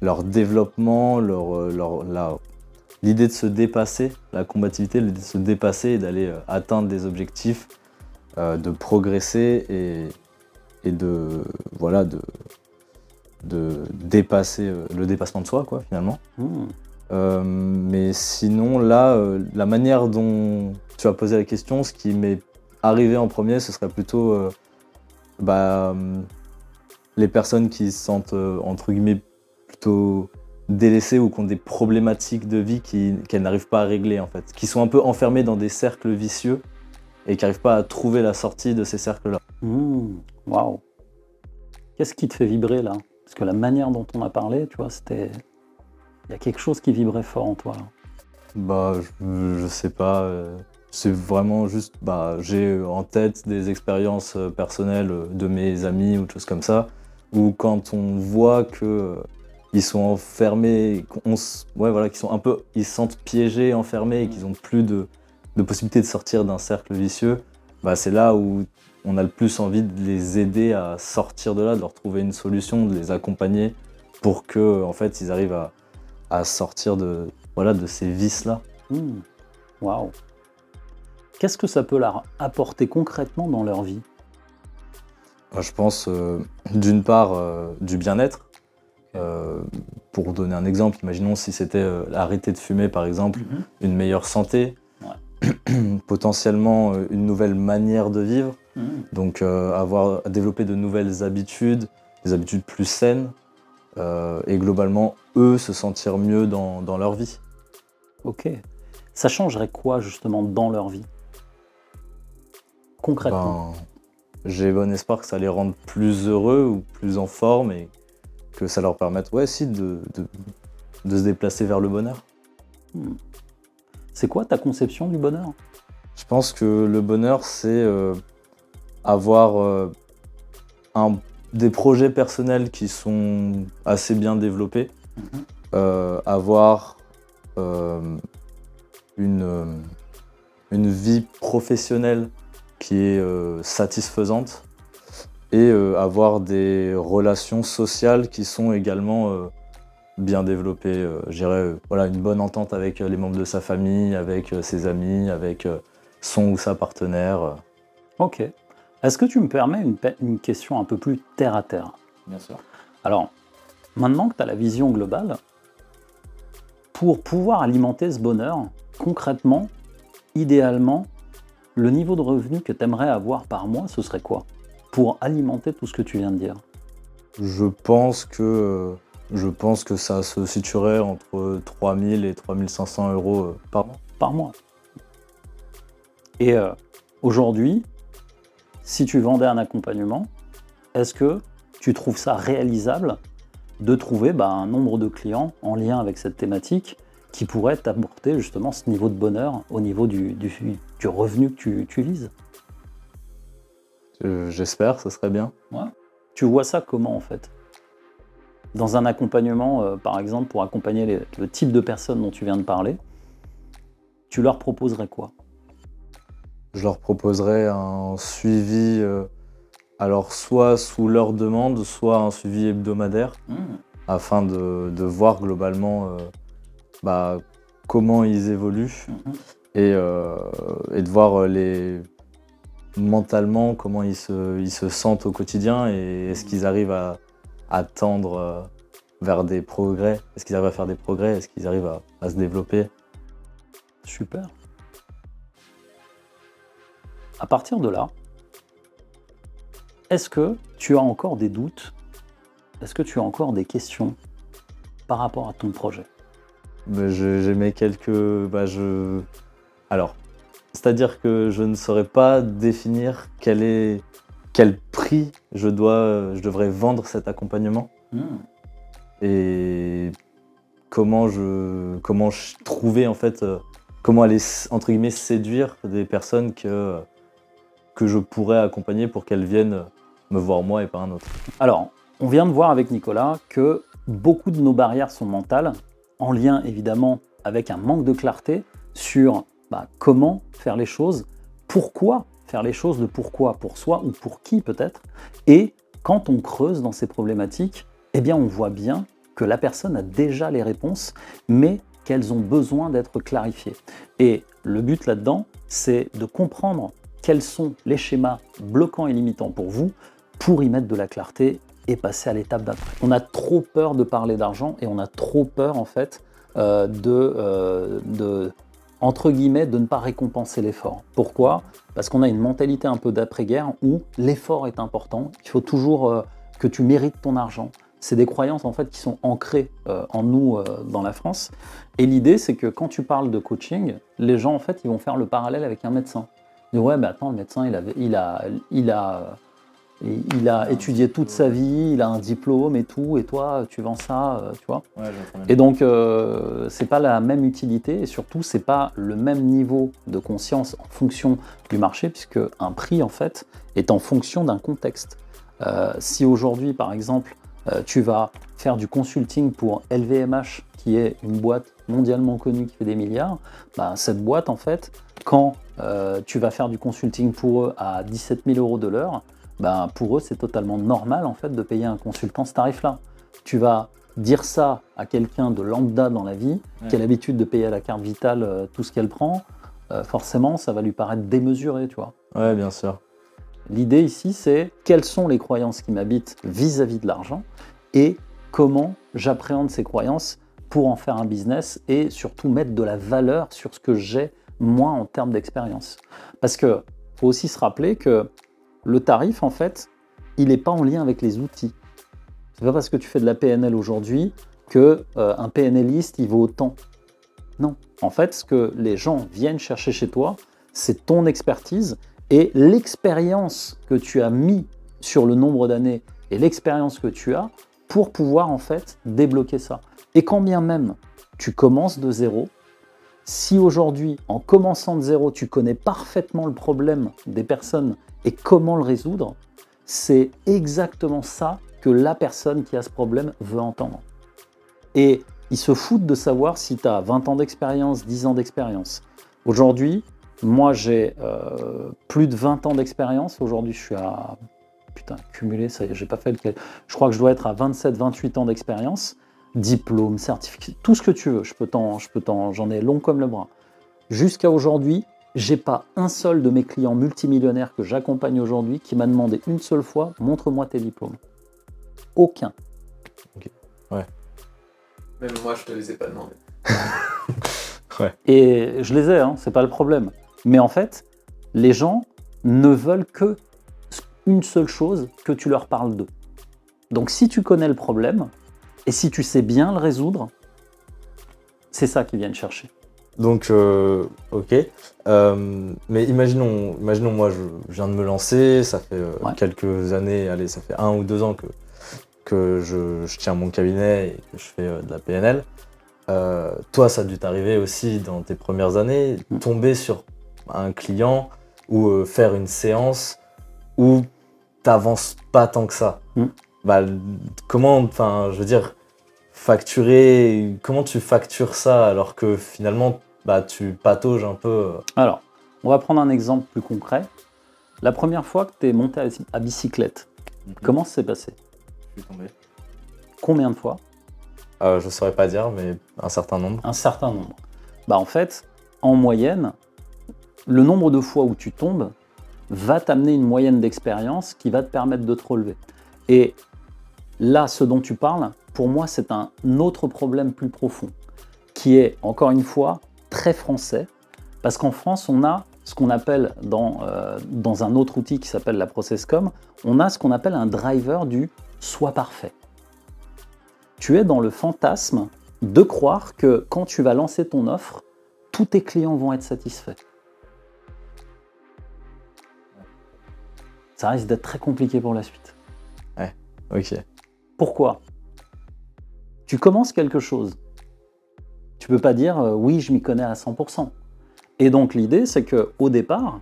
leur développement, leur euh, leur la l'idée de se dépasser, la combativité, l'idée de se dépasser et d'aller atteindre des objectifs, euh, de progresser et, et de, voilà, de, de dépasser, euh, le dépassement de soi, quoi, finalement. Mmh. Euh, mais sinon, là, euh, la manière dont tu as posé la question, ce qui m'est arriver en premier, ce serait plutôt euh, bah, les personnes qui se sentent, euh, entre guillemets, plutôt délaissées ou qui ont des problématiques de vie qui, qu'elles n'arrivent pas à régler, en fait, qui sont un peu enfermées dans des cercles vicieux et qui n'arrivent pas à trouver la sortie de ces cercles-là. Mmh, waouh! Qu'est-ce qui te fait vibrer, là? Parce que la manière dont on a parlé, tu vois, c'était... Il y a quelque chose qui vibrait fort en toi, là. Bah, je, je sais pas. Euh, c'est vraiment juste... Bah, j'ai en tête des expériences personnelles de mes amis ou de choses comme ça, où quand on voit qu'ils euh, sont enfermés, qu'on s... ouais, voilà, qu'ils sont un peu... Ils se sentent piégés, enfermés, et qu'ils n'ont plus de, de possibilité de sortir d'un cercle vicieux, bah, c'est là où... on a le plus envie de les aider à sortir de là, de leur trouver une solution, de les accompagner pour que, en fait, ils arrivent à, à sortir de, voilà, de ces vices-là. Mmh. Waouh! Qu'est-ce que ça peut leur apporter concrètement dans leur vie? Je pense, euh, d'une part, euh, du bien-être. Euh, pour donner un exemple, imaginons si c'était euh, arrêter de fumer, par exemple, mmh. une meilleure santé, ouais. potentiellement euh, une nouvelle manière de vivre. Mmh. Donc euh, avoir développé de nouvelles habitudes, des habitudes plus saines, euh, et globalement, eux, se sentir mieux dans, dans leur vie. Ok. Ça changerait quoi, justement, dans leur vie? Concrètement? Ben, j'ai bon espoir que ça les rende plus heureux ou plus en forme, et que ça leur permette, ouais, si, de, de, de se déplacer vers le bonheur. Mmh. C'est quoi ta conception du bonheur? Je pense que le bonheur, c'est... Euh, avoir euh, un, des projets personnels qui sont assez bien développés, mmh. euh, avoir euh, une, une vie professionnelle qui est euh, satisfaisante et euh, avoir des relations sociales qui sont également euh, bien développées. Euh, je dirais euh, voilà, une bonne entente avec les membres de sa famille, avec euh, ses amis, avec euh, son ou sa partenaire. Ok. Est-ce que tu me permets une, une question un peu plus terre à terre? Bien sûr. Alors, maintenant que tu as la vision globale, pour pouvoir alimenter ce bonheur, concrètement, idéalement, le niveau de revenu que tu aimerais avoir par mois, ce serait quoi? Pour alimenter tout ce que tu viens de dire. Je pense que, je pense que ça se situerait entre trois mille et trois mille cinq cents euros par mois. Par mois. Et euh, aujourd'hui, si tu vendais un accompagnement, est-ce que tu trouves ça réalisable de trouver bah, un nombre de clients en lien avec cette thématique qui pourrait t'apporter justement ce niveau de bonheur au niveau du, du, du revenu que tu, tu vises? euh, J'espère, ça serait bien. Ouais. Tu vois ça comment en fait? Dans un accompagnement, euh, par exemple, pour accompagner les, le type de personnes dont tu viens de parler, tu leur proposerais quoi? Je leur proposerais un suivi, euh, alors soit sous leur demande, soit un suivi hebdomadaire, mmh. afin de, de voir globalement euh, bah, comment ils évoluent mmh. et, euh, et de voir les, mentalement comment ils se, ils se sentent au quotidien et est-ce qu'ils arrivent à, à tendre euh, vers des progrès, est-ce qu'ils arrivent à faire des progrès, est-ce qu'ils arrivent à, à se développer. Super. À partir de là, est-ce que tu as encore des doutes? Est-ce que tu as encore des questions par rapport à ton projet? J'ai mes quelques... Bah je... Alors, c'est-à-dire que je ne saurais pas définir quel, est, quel prix je, dois, je devrais vendre cet accompagnement mmh. et comment je, comment je trouvais en fait... Comment aller, entre guillemets, séduire des personnes que... que je pourrais accompagner pour qu'elles viennent me voir moi et pas un autre. Alors, on vient de voir avec Nicolas que beaucoup de nos barrières sont mentales, en lien évidemment avec un manque de clarté sur bah, comment faire les choses, pourquoi faire les choses, de pourquoi pour soi ou pour qui peut-être. Et quand on creuse dans ces problématiques, eh bien on voit bien que la personne a déjà les réponses, mais qu'elles ont besoin d'être clarifiées. Et le but là-dedans, c'est de comprendre quels sont les schémas bloquants et limitants pour vous, pour y mettre de la clarté et passer à l'étape d'après. On a trop peur de parler d'argent et on a trop peur en fait euh, de, euh, de entre guillemets, de ne pas récompenser l'effort. Pourquoi? Parce qu'on a une mentalité un peu d'après-guerre où l'effort est important, il faut toujours euh, que tu mérites ton argent. C'est des croyances en fait qui sont ancrées euh, en nous euh, dans la France. Et l'idée, c'est que quand tu parles de coaching, les gens en fait, ils vont faire le parallèle avec un médecin. Ils disent ouais, bah attends, le médecin, il avait, il a, il a, il a étudié toute sa vie, il a un diplôme et tout, et toi, tu vends ça, euh, tu vois. Ouais, et donc, euh, c'est pas la même utilité, et surtout, c'est pas le même niveau de conscience en fonction du marché, puisque un prix en fait est en fonction d'un contexte. Euh, si aujourd'hui, par exemple, Euh, tu vas faire du consulting pour L V M H, qui est une boîte mondialement connue qui fait des milliards, bah, cette boîte, en fait, quand euh, tu vas faire du consulting pour eux à dix-sept mille euros de l'heure, bah, pour eux, c'est totalement normal, en fait, de payer un consultant ce tarif-là. Tu vas dire ça à quelqu'un de lambda dans la vie, ouais, qui a l'habitude de payer à la carte vitale euh, tout ce qu'elle prend, euh, forcément, ça va lui paraître démesuré, tu vois. Ouais, bien sûr. L'idée ici, c'est quelles sont les croyances qui m'habitent vis-à-vis de l'argent et comment j'appréhende ces croyances pour en faire un business et surtout mettre de la valeur sur ce que j'ai moi en termes d'expérience. Parce que faut aussi se rappeler que le tarif, en fait, il n'est pas en lien avec les outils. C'est pas parce que tu fais de la P N L aujourd'hui que euh, un PNListe il vaut autant. Non. En fait, ce que les gens viennent chercher chez toi, c'est ton expertise. Et l'expérience que tu as mis sur le nombre d'années et l'expérience que tu as pour pouvoir en fait débloquer ça. Et quand bien même tu commences de zéro, si aujourd'hui en commençant de zéro tu connais parfaitement le problème des personnes et comment le résoudre, c'est exactement ça que la personne qui a ce problème veut entendre. Et ils se foutent de savoir si tu as vingt ans d'expérience, dix ans d'expérience. Aujourd'hui, moi, j'ai euh, plus de vingt ans d'expérience. Aujourd'hui, je suis à... Putain, cumulé, ça y est, j'ai pas fait lequel. Je crois que je dois être à vingt-sept, vingt-huit ans d'expérience. Diplôme, certificat, tout ce que tu veux. Je peux t'en... Je peux t'en... J'en ai long comme le bras. Jusqu'à aujourd'hui, j'ai pas un seul de mes clients multimillionnaires que j'accompagne aujourd'hui qui m'a demandé une seule fois « Montre-moi tes diplômes ». Aucun. Ok, ouais. Même moi, je te les ai pas demandés. Ouais. Et je les ai, hein, c'est pas le problème. Mais en fait, les gens ne veulent que une seule chose, que tu leur parles d'eux. Donc si tu connais le problème, et si tu sais bien le résoudre, c'est ça qu'ils viennent chercher. Donc, euh, ok. Euh, mais imaginons, imaginons, moi je viens de me lancer, ça fait euh, ouais. quelques années, allez, ça fait un ou deux ans que, que je, je tiens mon cabinet et que je fais euh, de la P N L. Euh, toi, ça a dû t'arriver aussi dans tes premières années, mmh. tomber sur un client ou euh, faire une séance où t'avances pas tant que ça. Mmh. Bah, comment, enfin, je veux dire, facturer, comment tu factures ça alors que finalement, bah, tu patauges un peu. Alors, on va prendre un exemple plus concret. La première fois que tu es monté à bicyclette, mmh. comment ça s'est passé? Je suis tombé. Combien de fois? Euh, je ne saurais pas dire, mais un certain nombre. Un certain nombre. Bah en fait, en moyenne, le nombre de fois où tu tombes va t'amener une moyenne d'expérience qui va te permettre de te relever. Et là, ce dont tu parles, pour moi, c'est un autre problème plus profond, qui est, encore une fois, très français, parce qu'en France, on a ce qu'on appelle, dans, euh, dans un autre outil qui s'appelle la ProcessCom, on a ce qu'on appelle un driver du « sois parfait ». Tu es dans le fantasme de croire que quand tu vas lancer ton offre, tous tes clients vont être satisfaits. Ça risque d'être très compliqué pour la suite. Ouais, ok. Pourquoi? Tu commences quelque chose. Tu peux pas dire euh, « oui, je m'y connais à cent pour cent ». Et donc l'idée, c'est qu'au départ,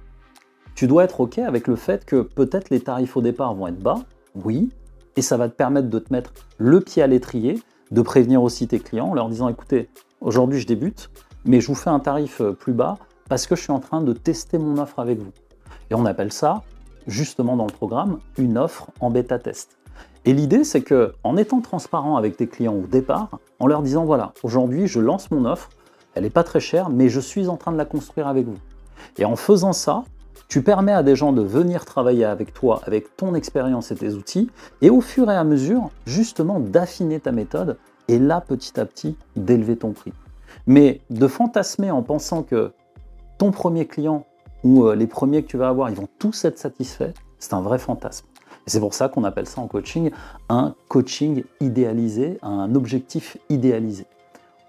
tu dois être ok avec le fait que peut-être les tarifs au départ vont être bas, oui, et ça va te permettre de te mettre le pied à l'étrier, de prévenir aussi tes clients en leur disant « Écoutez, aujourd'hui je débute, mais je vous fais un tarif plus bas parce que je suis en train de tester mon offre avec vous. » Et on appelle ça, justement dans le programme, une offre en bêta-test. Et l'idée, c'est qu'en étant transparent avec tes clients au départ, en leur disant « Voilà, aujourd'hui je lance mon offre, elle n'est pas très chère, mais je suis en train de la construire avec vous. » Et en faisant ça, tu permets à des gens de venir travailler avec toi, avec ton expérience et tes outils, et au fur et à mesure, justement, d'affiner ta méthode, et là, petit à petit, d'élever ton prix. Mais de fantasmer en pensant que ton premier client ou les premiers que tu vas avoir, ils vont tous être satisfaits, c'est un vrai fantasme. Et c'est pour ça qu'on appelle ça en coaching un coaching idéalisé, un objectif idéalisé.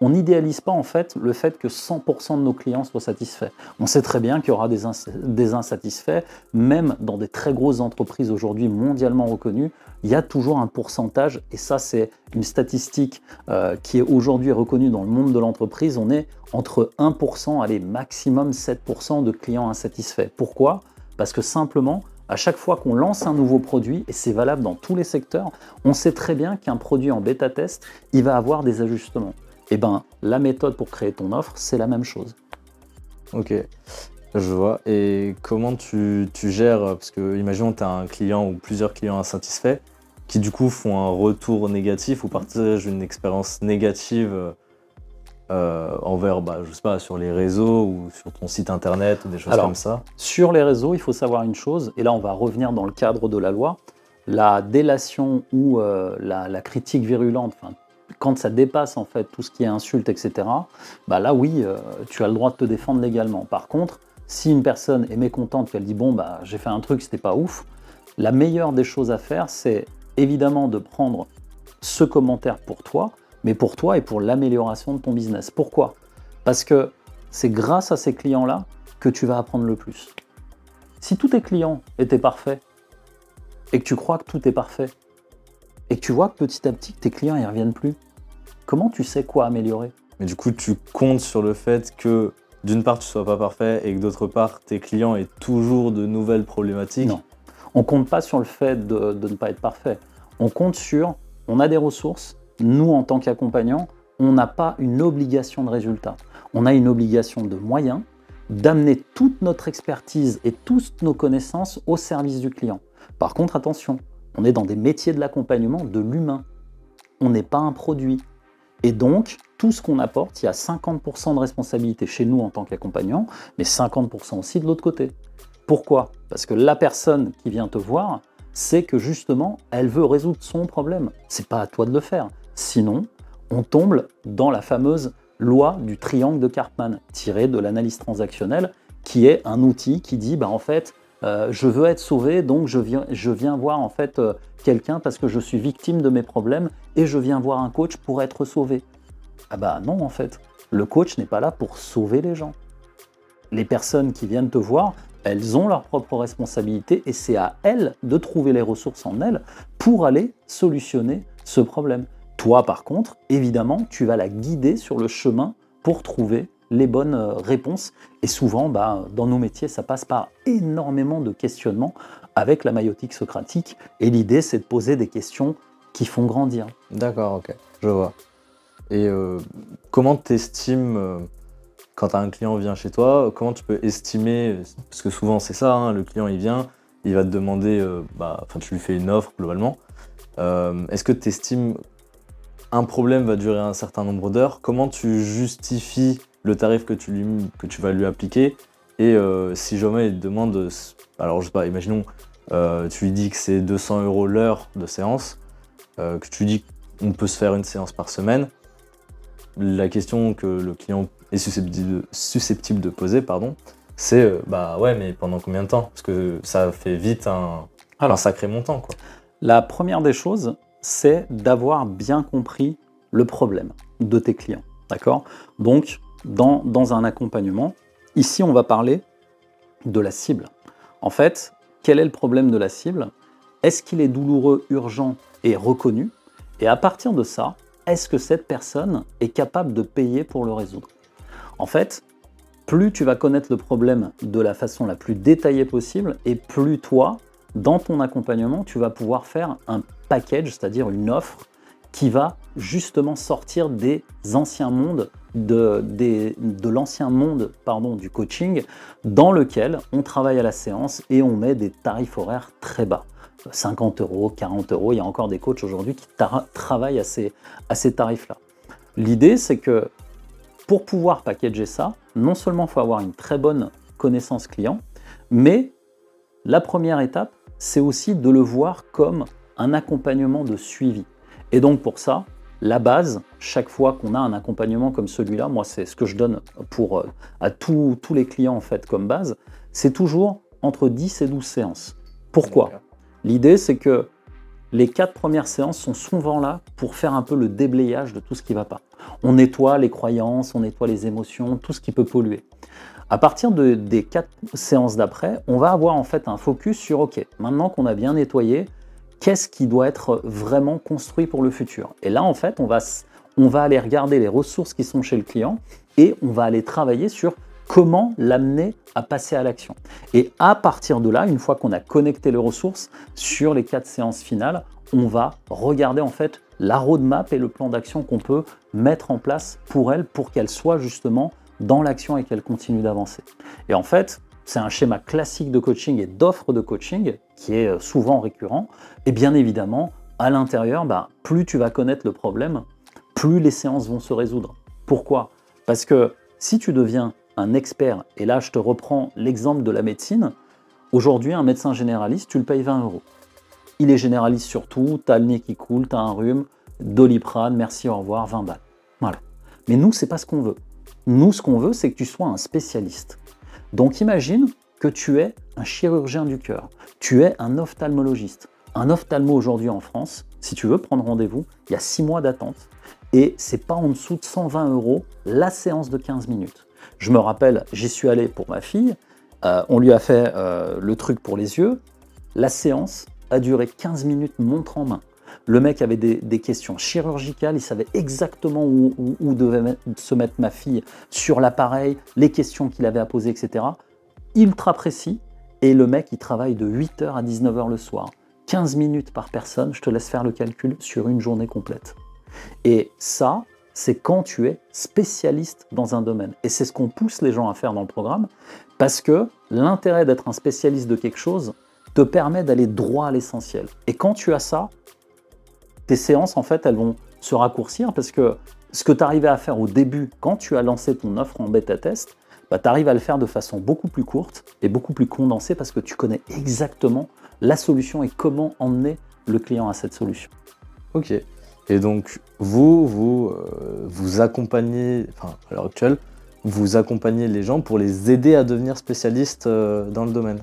On n'idéalise pas en fait le fait que cent pour cent de nos clients soient satisfaits. On sait très bien qu'il y aura des, ins des insatisfaits, même dans des très grosses entreprises aujourd'hui mondialement reconnues, il y a toujours un pourcentage, et ça c'est une statistique euh, qui est aujourd'hui reconnue dans le monde de l'entreprise, on est entre un pour cent, allez maximum sept pour cent de clients insatisfaits. Pourquoi? Parce que simplement, à chaque fois qu'on lance un nouveau produit, et c'est valable dans tous les secteurs, on sait très bien qu'un produit en bêta test, il va avoir des ajustements. Eh ben, la méthode pour créer ton offre, c'est la même chose. Ok, je vois. Et comment tu, tu gères, parce que imaginons que tu as un client ou plusieurs clients insatisfaits qui du coup font un retour négatif ou partagent une expérience négative euh, envers, bah, je sais pas, sur les réseaux ou sur ton site internet ou des choses Alors, comme ça. Sur les réseaux, il faut savoir une chose, et là on va revenir dans le cadre de la loi, la délation ou euh, la, la critique virulente, enfin, quand ça dépasse en fait tout ce qui est insulte, et cetera, bah là oui, euh, tu as le droit de te défendre légalement. Par contre, si une personne est mécontente, qu'elle dit bon bah j'ai fait un truc, c'était pas ouf, la meilleure des choses à faire, c'est évidemment de prendre ce commentaire pour toi, mais pour toi et pour l'amélioration de ton business. Pourquoi? Parce que c'est grâce à ces clients-là que tu vas apprendre le plus. Si tous tes clients étaient parfaits et que tu crois que tout est parfait, et que tu vois que petit à petit, tes clients ils reviennent plus, comment tu sais quoi améliorer? Mais du coup, tu comptes sur le fait que, d'une part, tu sois pas parfait et que, d'autre part, tes clients aient toujours de nouvelles problématiques? Non. On compte pas sur le fait de, de ne pas être parfait. On compte sur, on a des ressources, nous, en tant qu'accompagnants, on n'a pas une obligation de résultat. On a une obligation de moyens, d'amener toute notre expertise et toutes nos connaissances au service du client. Par contre, attention, on est dans des métiers de l'accompagnement de l'humain. On n'est pas un produit. Et donc, tout ce qu'on apporte, il y a cinquante pour cent de responsabilité chez nous en tant qu'accompagnant, mais cinquante pour cent aussi de l'autre côté. Pourquoi? Parce que la personne qui vient te voir, c'est que justement, elle veut résoudre son problème. C'est pas à toi de le faire. Sinon, on tombe dans la fameuse loi du triangle de Karpman, tirée de l'analyse transactionnelle, qui est un outil qui dit, bah, en fait, Euh, je veux être sauvé, donc je viens, je viens voir en fait euh, quelqu'un parce que je suis victime de mes problèmes et je viens voir un coach pour être sauvé. Ah bah non en fait, le coach n'est pas là pour sauver les gens. Les personnes qui viennent te voir, elles ont leurs propres responsabilités et c'est à elles de trouver les ressources en elles pour aller solutionner ce problème. Toi par contre, évidemment, tu vas la guider sur le chemin pour trouver les bonnes réponses. Et souvent, bah, dans nos métiers, ça passe par énormément de questionnements avec la maïotique socratique. Et l'idée, c'est de poser des questions qui font grandir. D'accord, ok, je vois. Et euh, comment tu estimes, euh, quand un client vient chez toi, comment tu peux estimer, parce que souvent c'est ça, hein, le client il vient, il va te demander, euh, bah, tu lui fais une offre globalement, euh, est-ce que tu estimes un problème va durer un certain nombre d'heures? Comment tu justifies le tarif que tu, lui, que tu vas lui appliquer? Et euh, si jamais il te demande, alors je sais pas, imaginons, euh, tu lui dis que c'est deux cents euros l'heure de séance, euh, que tu lui dis qu'on peut se faire une séance par semaine, la question que le client est susceptible de, susceptible de poser, pardon, c'est euh, bah ouais, mais pendant combien de temps? Parce que ça fait vite un, alors, un sacré montant, quoi. La première des choses, c'est d'avoir bien compris le problème de tes clients, d'accord? Donc, Dans, dans un accompagnement. Ici, on va parler de la cible. En fait, quel est le problème de la cible? Est-ce qu'il est douloureux, urgent et reconnu? Et à partir de ça, est-ce que cette personne est capable de payer pour le résoudre? En fait, plus tu vas connaître le problème de la façon la plus détaillée possible et plus toi, dans ton accompagnement, tu vas pouvoir faire un package, c'est-à-dire une offre qui va justement sortir des anciens mondes de, des, de l'ancien monde pardon, du coaching dans lequel on travaille à la séance et on met des tarifs horaires très bas. cinquante euros, quarante euros, il y a encore des coachs aujourd'hui qui travaillent à ces, à ces tarifs-là. L'idée, c'est que pour pouvoir packager ça, non seulement il faut avoir une très bonne connaissance client, mais la première étape, c'est aussi de le voir comme un accompagnement de suivi. Et donc pour ça, la base, chaque fois qu'on a un accompagnement comme celui-là, moi c'est ce que je donne pour, à tout, tous les clients en fait comme base, c'est toujours entre dix et douze séances. Pourquoi? L'idée c'est que les quatre premières séances sont souvent là pour faire un peu le déblayage de tout ce qui ne va pas. On nettoie les croyances, on nettoie les émotions, tout ce qui peut polluer. À partir de, des quatre séances d'après, on va avoir en fait un focus sur ok, maintenant qu'on a bien nettoyé, qu'est-ce qui doit être vraiment construit pour le futur? Et là, en fait, on va, on va aller regarder les ressources qui sont chez le client et on va aller travailler sur comment l'amener à passer à l'action. Et à partir de là, une fois qu'on a connecté les ressources, sur les quatre séances finales, on va regarder en fait la roadmap et le plan d'action qu'on peut mettre en place pour elle, pour qu'elle soit justement dans l'action et qu'elle continue d'avancer. Et en fait, c'est un schéma classique de coaching et d'offre de coaching qui est souvent récurrent. Et bien évidemment, à l'intérieur, bah, plus tu vas connaître le problème, plus les séances vont se résoudre. Pourquoi? Parce que si tu deviens un expert, et là je te reprends l'exemple de la médecine, aujourd'hui un médecin généraliste, tu le payes vingt euros. Il est généraliste sur tout, t'as le nez qui coule, t'as un rhume, Doliprane, merci, au revoir, vingt balles. Voilà. Mais nous, c'est pas ce qu'on veut. Nous, ce qu'on veut, c'est que tu sois un spécialiste. Donc imagine que tu es un chirurgien du cœur, tu es un ophtalmologiste. Un ophtalmo aujourd'hui en France, si tu veux prendre rendez-vous, il y a six mois d'attente et c'est pas en dessous de cent vingt euros la séance de quinze minutes. Je me rappelle, j'y suis allé pour ma fille, euh, on lui a fait euh, le truc pour les yeux, la séance a duré quinze minutes montre en main. Le mec avait des, des questions chirurgicales, il savait exactement où, où, où devait se mettre ma fille sur l'appareil, les questions qu'il avait à poser, et cetera. Ultra précis, et le mec, il travaille de huit heures à dix-neuf heures le soir. quinze minutes par personne, je te laisse faire le calcul, sur une journée complète. Et ça, c'est quand tu es spécialiste dans un domaine. Et c'est ce qu'on pousse les gens à faire dans le programme, parce que l'intérêt d'être un spécialiste de quelque chose te permet d'aller droit à l'essentiel. Et quand tu as ça, tes séances, en fait, elles vont se raccourcir parce que ce que tu arrivais à faire au début, quand tu as lancé ton offre en bêta test, bah, tu arrives à le faire de façon beaucoup plus courte et beaucoup plus condensée parce que tu connais exactement la solution et comment emmener le client à cette solution. Ok. Et donc, vous, vous, euh, vous accompagnez, enfin, à l'heure actuelle, vous accompagnez les gens pour les aider à devenir spécialistes euh, dans le domaine.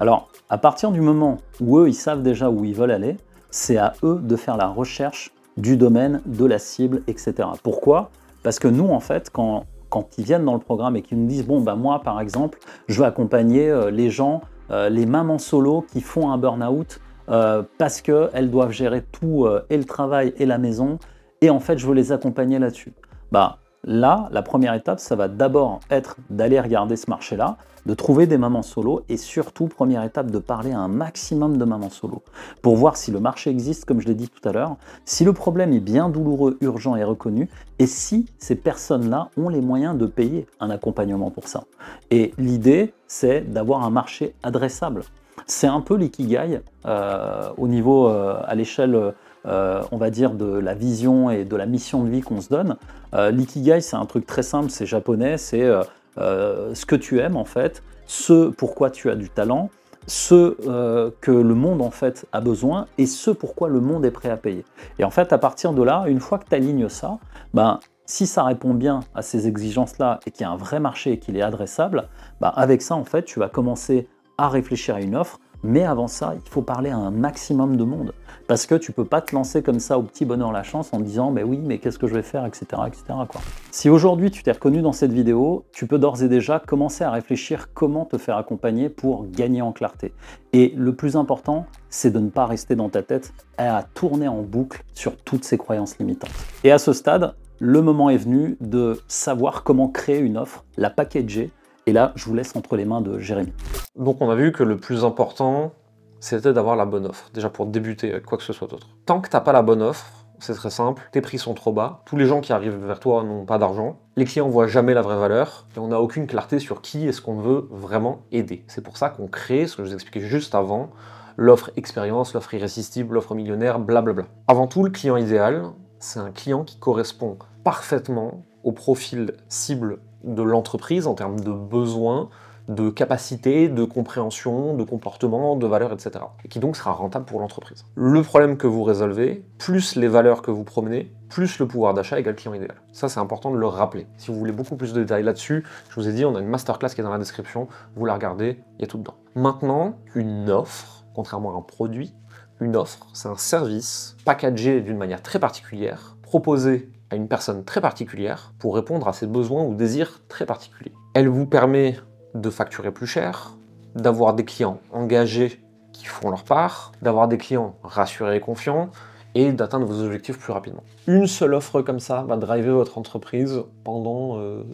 Alors, à partir du moment où eux, ils savent déjà où ils veulent aller, c'est à eux de faire la recherche du domaine, de la cible, et cetera. Pourquoi? Parce que nous, en fait, quand, quand ils viennent dans le programme et qu'ils nous disent « Bon, bah moi, par exemple, je veux accompagner euh, les gens, euh, les mamans solo qui font un burn-out euh, parce qu'elles doivent gérer tout euh, et le travail et la maison, et en fait, je veux les accompagner là-dessus. » Bah, là, la première étape, ça va d'abord être d'aller regarder ce marché-là, de trouver des mamans solo et surtout, première étape, de parler à un maximum de mamans solo pour voir si le marché existe, comme je l'ai dit tout à l'heure, si le problème est bien douloureux, urgent et reconnu et si ces personnes-là ont les moyens de payer un accompagnement pour ça. Et l'idée, c'est d'avoir un marché adressable. C'est un peu l'ikigai euh, au niveau, euh, à l'échelle... Euh, Euh, on va dire, de la vision et de la mission de vie qu'on se donne. Euh, L'ikigai, c'est un truc très simple, c'est japonais, c'est euh, euh, ce que tu aimes en fait, ce pourquoi tu as du talent, ce euh, que le monde en fait a besoin et ce pourquoi le monde est prêt à payer. Et en fait, à partir de là, une fois que tu alignes ça, ben, si ça répond bien à ces exigences-là et qu'il y a un vrai marché et qu'il est adressable, ben, avec ça, en fait, tu vas commencer à réfléchir à une offre. Mais avant ça, il faut parler à un maximum de monde. Parce que tu ne peux pas te lancer comme ça au petit bonheur la chance en disant « mais oui, mais qu'est-ce que je vais faire, et cetera et cetera » quoi. Si aujourd'hui tu t'es reconnu dans cette vidéo, tu peux d'ores et déjà commencer à réfléchir comment te faire accompagner pour gagner en clarté. Et le plus important, c'est de ne pas rester dans ta tête à tourner en boucle sur toutes ces croyances limitantes. Et à ce stade, le moment est venu de savoir comment créer une offre, la packager. Et là, je vous laisse entre les mains de Jérémy. Donc on a vu que le plus important, c'était d'avoir la bonne offre, déjà pour débuter avec quoi que ce soit d'autre. Tant que t'as pas la bonne offre, c'est très simple, tes prix sont trop bas, tous les gens qui arrivent vers toi n'ont pas d'argent, les clients voient jamais la vraie valeur, et on n'a aucune clarté sur qui est-ce qu'on veut vraiment aider. C'est pour ça qu'on crée, ce que je vous expliquais juste avant, l'offre expérience, l'offre irrésistible, l'offre millionnaire, blablabla. Avant tout, le client idéal, c'est un client qui correspond parfaitement au profil cible de l'entreprise en termes de besoins, de capacité, de compréhension, de comportement, de valeurs, et cetera. Et qui donc sera rentable pour l'entreprise. Le problème que vous résolvez, plus les valeurs que vous promenez, plus le pouvoir d'achat égale client idéal. Ça, c'est important de le rappeler. Si vous voulez beaucoup plus de détails là-dessus, je vous ai dit, on a une masterclass qui est dans la description, vous la regardez, il y a tout dedans. Maintenant, une offre, contrairement à un produit, une offre, c'est un service packagé d'une manière très particulière, proposé à une personne très particulière pour répondre à ses besoins ou désirs très particuliers. Elle vous permet de facturer plus cher, d'avoir des clients engagés qui font leur part, d'avoir des clients rassurés et confiants, et d'atteindre vos objectifs plus rapidement. Une seule offre comme ça va driver votre entreprise pendant euh,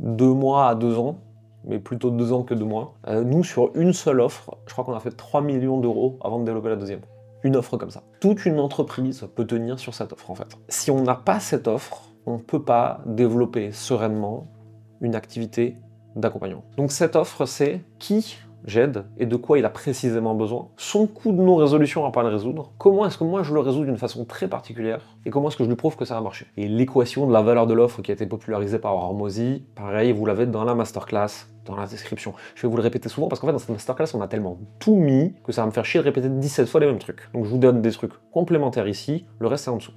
deux mois à deux ans, mais plutôt deux ans que deux mois. Euh, nous, sur une seule offre, je crois qu'on a fait trois millions d'euros avant de développer la deuxième. Une offre comme ça. Toute une entreprise peut tenir sur cette offre, en fait. Si on n'a pas cette offre, on ne peut pas développer sereinement une activité d'accompagnement. Donc cette offre, c'est qui j'aide et de quoi il a précisément besoin, son coût de non-résolution à pas le résoudre, comment est-ce que moi je le résous d'une façon très particulière et comment est-ce que je lui prouve que ça va marcher. Et l'équation de la valeur de l'offre qui a été popularisée par Hormozzi, pareil, vous l'avez dans la masterclass, dans la description. Je vais vous le répéter souvent parce qu'en fait dans cette masterclass on a tellement tout mis que ça va me faire chier de répéter dix-sept fois les mêmes trucs. Donc je vous donne des trucs complémentaires ici, le reste c'est en dessous.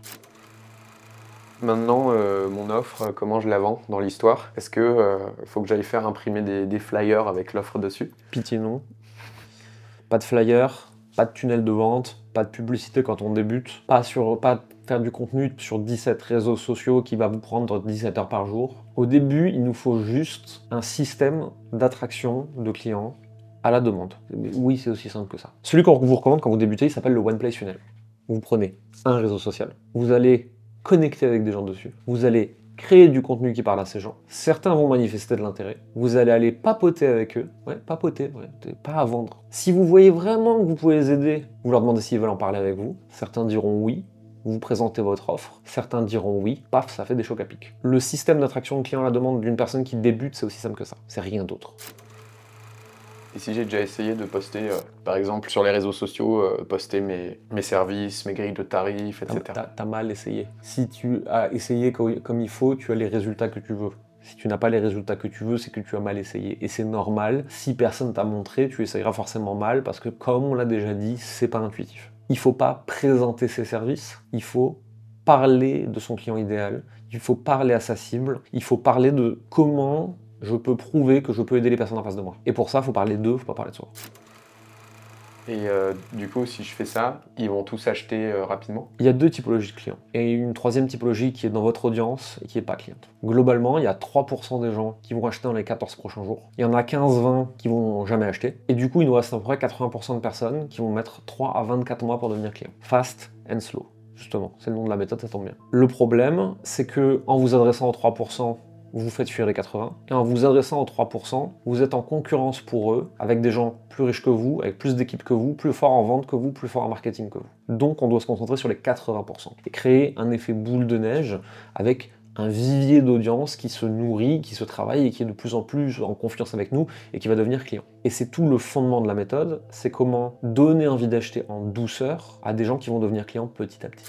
Maintenant, euh, mon offre, euh, comment je la vends dans l'histoire? Est-ce que euh, faut que j'aille faire imprimer des, des flyers avec l'offre dessus? Pitié non. Pas de flyers, pas de tunnel de vente, pas de publicité quand on débute, pas, sur, pas faire du contenu sur dix-sept réseaux sociaux qui va vous prendre dix-sept heures par jour. Au début, il nous faut juste un système d'attraction de clients à la demande. Mais oui, c'est aussi simple que ça. Celui qu'on vous recommande quand vous débutez, il s'appelle le One place funnel. Vous prenez un réseau social, vous allez connecter avec des gens dessus, vous allez créer du contenu qui parle à ces gens, certains vont manifester de l'intérêt, vous allez aller papoter avec eux, ouais, papoter, ouais, pas à vendre. Si vous voyez vraiment que vous pouvez les aider, vous leur demandez s'ils veulent en parler avec vous, certains diront oui, vous présentez votre offre, certains diront oui, paf, ça fait des chocs à pic. Le système d'attraction de client à la demande d'une personne qui débute, c'est aussi simple que ça, c'est rien d'autre. Et si j'ai déjà essayé de poster, euh, par exemple, sur les réseaux sociaux, euh, poster mes, mes services, mes grilles de tarifs, et cetera. T'as mal essayé. Si tu as essayé co comme il faut, tu as les résultats que tu veux. Si tu n'as pas les résultats que tu veux, c'est que tu as mal essayé. Et c'est normal, si personne t'a montré, tu essayeras forcément mal, parce que comme on l'a déjà dit, c'est pas intuitif. Il faut pas présenter ses services, il faut parler de son client idéal, il faut parler à sa cible, il faut parler de comment je peux prouver que je peux aider les personnes en face de moi. Et pour ça, il faut parler d'eux, il ne faut pas parler de soi. Et euh, du coup, si je fais ça, ils vont tous acheter euh, rapidement? Il y a deux typologies de clients. Et une troisième typologie qui est dans votre audience et qui n'est pas cliente. Globalement, il y a trois pour cent des gens qui vont acheter dans les quatorze prochains jours. Il y en a quinze à vingt qui vont jamais acheter. Et du coup, il nous reste à peu près quatre-vingts pour cent de personnes qui vont mettre trois à vingt-quatre mois pour devenir client. Fast and slow, justement. C'est le nom de la méthode, ça tombe bien. Le problème, c'est qu'en vous adressant aux trois pour cent, vous faites fuir les quatre-vingts, et en vous adressant aux trois pour cent, vous êtes en concurrence pour eux, avec des gens plus riches que vous, avec plus d'équipes que vous, plus forts en vente que vous, plus forts en marketing que vous. Donc on doit se concentrer sur les quatre-vingts pour cent, et créer un effet boule de neige avec un vivier d'audience qui se nourrit, qui se travaille, et qui est de plus en plus en confiance avec nous, et qui va devenir client. Et c'est tout le fondement de la méthode, c'est comment donner envie d'acheter en douceur à des gens qui vont devenir clients petit à petit.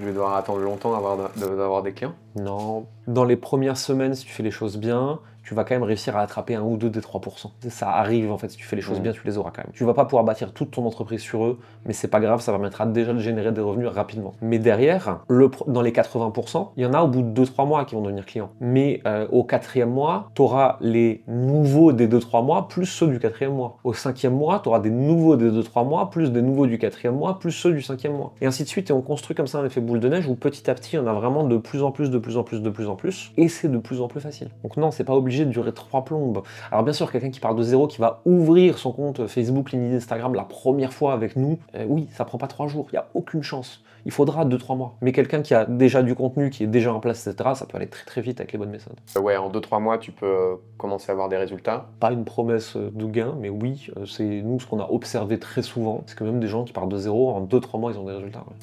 Je vais devoir attendre longtemps d'avoir des clients? Non. Dans les premières semaines, si tu fais les choses bien, tu vas quand même réussir à attraper un ou deux des trois pour cent. Ça arrive en fait, si tu fais les choses mmh. bien, tu les auras quand même. Tu vas pas pouvoir bâtir toute ton entreprise sur eux, mais c'est pas grave, ça permettra déjà de générer des revenus rapidement. Mais derrière, le, dans les quatre-vingts pour cent, il y en a au bout de deux trois mois qui vont devenir clients. Mais euh, au quatrième mois, tu auras les nouveaux des deux trois mois plus ceux du quatrième mois. Au cinquième mois, tu auras des nouveaux des deux trois mois plus des nouveaux du quatrième mois plus ceux du cinquième mois. Et ainsi de suite, et on construit comme ça un effet boule de neige où petit à petit, il y en a vraiment de plus en plus, de plus en plus, de plus en plus, et c'est de plus en plus facile. Donc non, c'est pas obligé de durer trois plombes. Alors bien sûr, quelqu'un qui part de zéro, qui va ouvrir son compte Facebook, LinkedIn, Instagram la première fois avec nous, euh, oui, ça prend pas trois jours, il n'y a aucune chance. Il faudra deux trois mois. Mais quelqu'un qui a déjà du contenu, qui est déjà en place, et cetera, ça peut aller très très vite avec les bonnes méthodes. Ouais, en deux trois mois, tu peux commencer à avoir des résultats. Pas une promesse de gain, mais oui, c'est nous ce qu'on a observé très souvent, c'est que même des gens qui partent de zéro, en deux trois mois, ils ont des résultats. Ouais.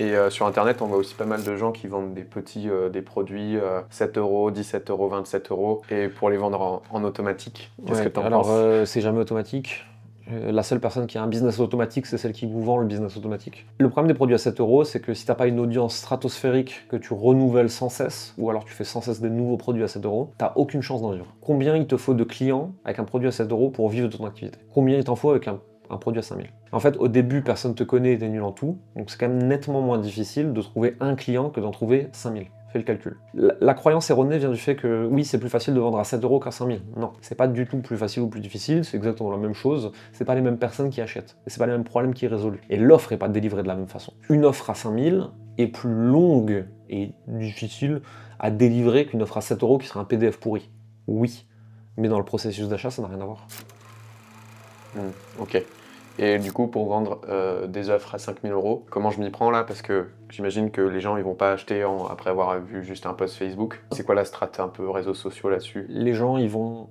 Et euh, sur Internet, on voit aussi pas mal de gens qui vendent des petits euh, des produits euh, sept euros, dix-sept euros, vingt-sept euros, et pour les vendre en, en automatique. Qu'est-ce ouais, que t'en penses? Alors, euh, c'est jamais automatique. Euh, la seule personne qui a un business automatique, c'est celle qui vous vend le business automatique. Le problème des produits à sept euros, c'est que si t'as pas une audience stratosphérique que tu renouvelles sans cesse, ou alors tu fais sans cesse des nouveaux produits à sept euros, t'as aucune chance d'en vivre. Combien il te faut de clients avec un produit à sept euros pour vivre de ton activité? Combien il t'en faut avec un un produit à cinq mille. En fait, au début, personne ne te connaît et t'es nul en tout, donc c'est quand même nettement moins difficile de trouver un client que d'en trouver cinq mille. Fais le calcul. La, la croyance erronée vient du fait que oui, c'est plus facile de vendre à sept euros qu'à cinq mille. Non, c'est pas du tout plus facile ou plus difficile, c'est exactement la même chose, c'est pas les mêmes personnes qui achètent, et c'est pas les mêmes problèmes qui est résolu. Et l'offre est pas délivrée de la même façon. Une offre à cinq mille est plus longue et difficile à délivrer qu'une offre à sept euros qui sera un P D F pourri. Oui, mais dans le processus d'achat, ça n'a rien à voir. Mmh, ok. Et du coup, pour vendre euh, des offres à cinq mille euros, comment je m'y prends là? Parce que j'imagine que les gens ils vont pas acheter en, après avoir vu juste un post Facebook. C'est quoi la strat un peu réseaux sociaux là-dessus? Les gens ils vont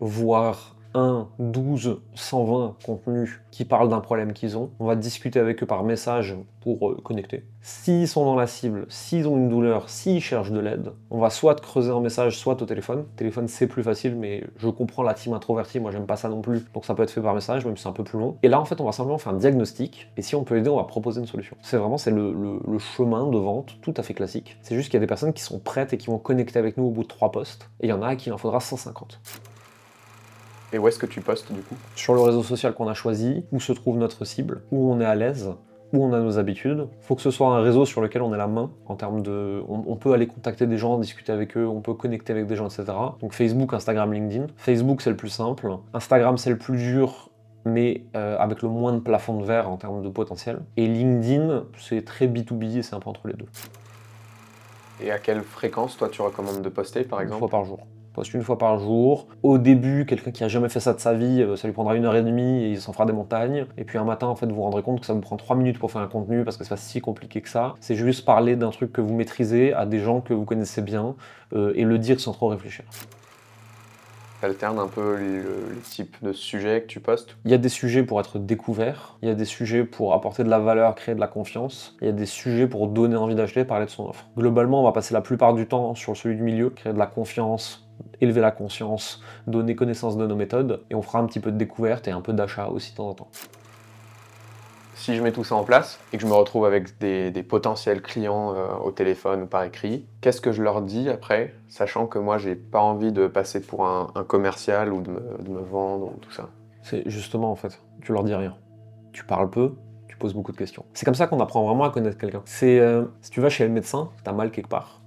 voir un, douze, cent vingt contenus qui parlent d'un problème qu'ils ont. On va discuter avec eux par message pour euh, connecter. S'ils sont dans la cible, s'ils ont une douleur, s'ils cherchent de l'aide, on va soit creuser en message, soit au téléphone. Téléphone, c'est plus facile, mais je comprends la team introvertie, moi j'aime pas ça non plus, donc ça peut être fait par message, même si c'est un peu plus long. Et là, en fait, on va simplement faire un diagnostic, et si on peut aider, on va proposer une solution. C'est vraiment c'est le, le, le chemin de vente tout à fait classique. C'est juste qu'il y a des personnes qui sont prêtes et qui vont connecter avec nous au bout de trois posts, et il y en a à qui il en faudra cent cinquante. Et où est-ce que tu postes du coup? Sur le réseau social qu'on a choisi, où se trouve notre cible, où on est à l'aise, où on a nos habitudes. Faut que ce soit un réseau sur lequel on ait la main en termes de... On, on peut aller contacter des gens, discuter avec eux, on peut connecter avec des gens, et cetera. Donc Facebook, Instagram, LinkedIn. Facebook c'est le plus simple, Instagram c'est le plus dur, mais euh, avec le moins de plafond de verre en termes de potentiel. Et LinkedIn, c'est très B deux B, c'est un peu entre les deux. Et à quelle fréquence toi tu recommandes de poster par exemple? Une fois par jour. Poste une fois par jour. Au début, quelqu'un qui a jamais fait ça de sa vie, ça lui prendra une heure et demie et il s'en fera des montagnes. Et puis un matin, en fait, vous vous rendrez compte que ça vous prend trois minutes pour faire un contenu parce que c'est pas si compliqué que ça. C'est juste parler d'un truc que vous maîtrisez à des gens que vous connaissez bien euh, et le dire sans trop réfléchir. Alterne un peu le, le type de sujet que tu postes? Il y a des sujets pour être découvert, il y a des sujets pour apporter de la valeur, créer de la confiance, il y a des sujets pour donner envie d'acheter, parler de son offre. Globalement, on va passer la plupart du temps sur celui du milieu, créer de la confiance, élever la conscience, donner connaissance de nos méthodes, et on fera un petit peu de découverte et un peu d'achat aussi de temps en temps. Si je mets tout ça en place et que je me retrouve avec des, des potentiels clients euh, au téléphone ou par écrit, qu'est-ce que je leur dis après, sachant que moi j'ai pas envie de passer pour un, un commercial ou de me, de me vendre ou tout ça? C'est justement en fait, tu leur dis rien. Tu parles peu, tu poses beaucoup de questions. C'est comme ça qu'on apprend vraiment à connaître quelqu'un. C'est euh, si tu vas chez le médecin, t'as mal quelque part,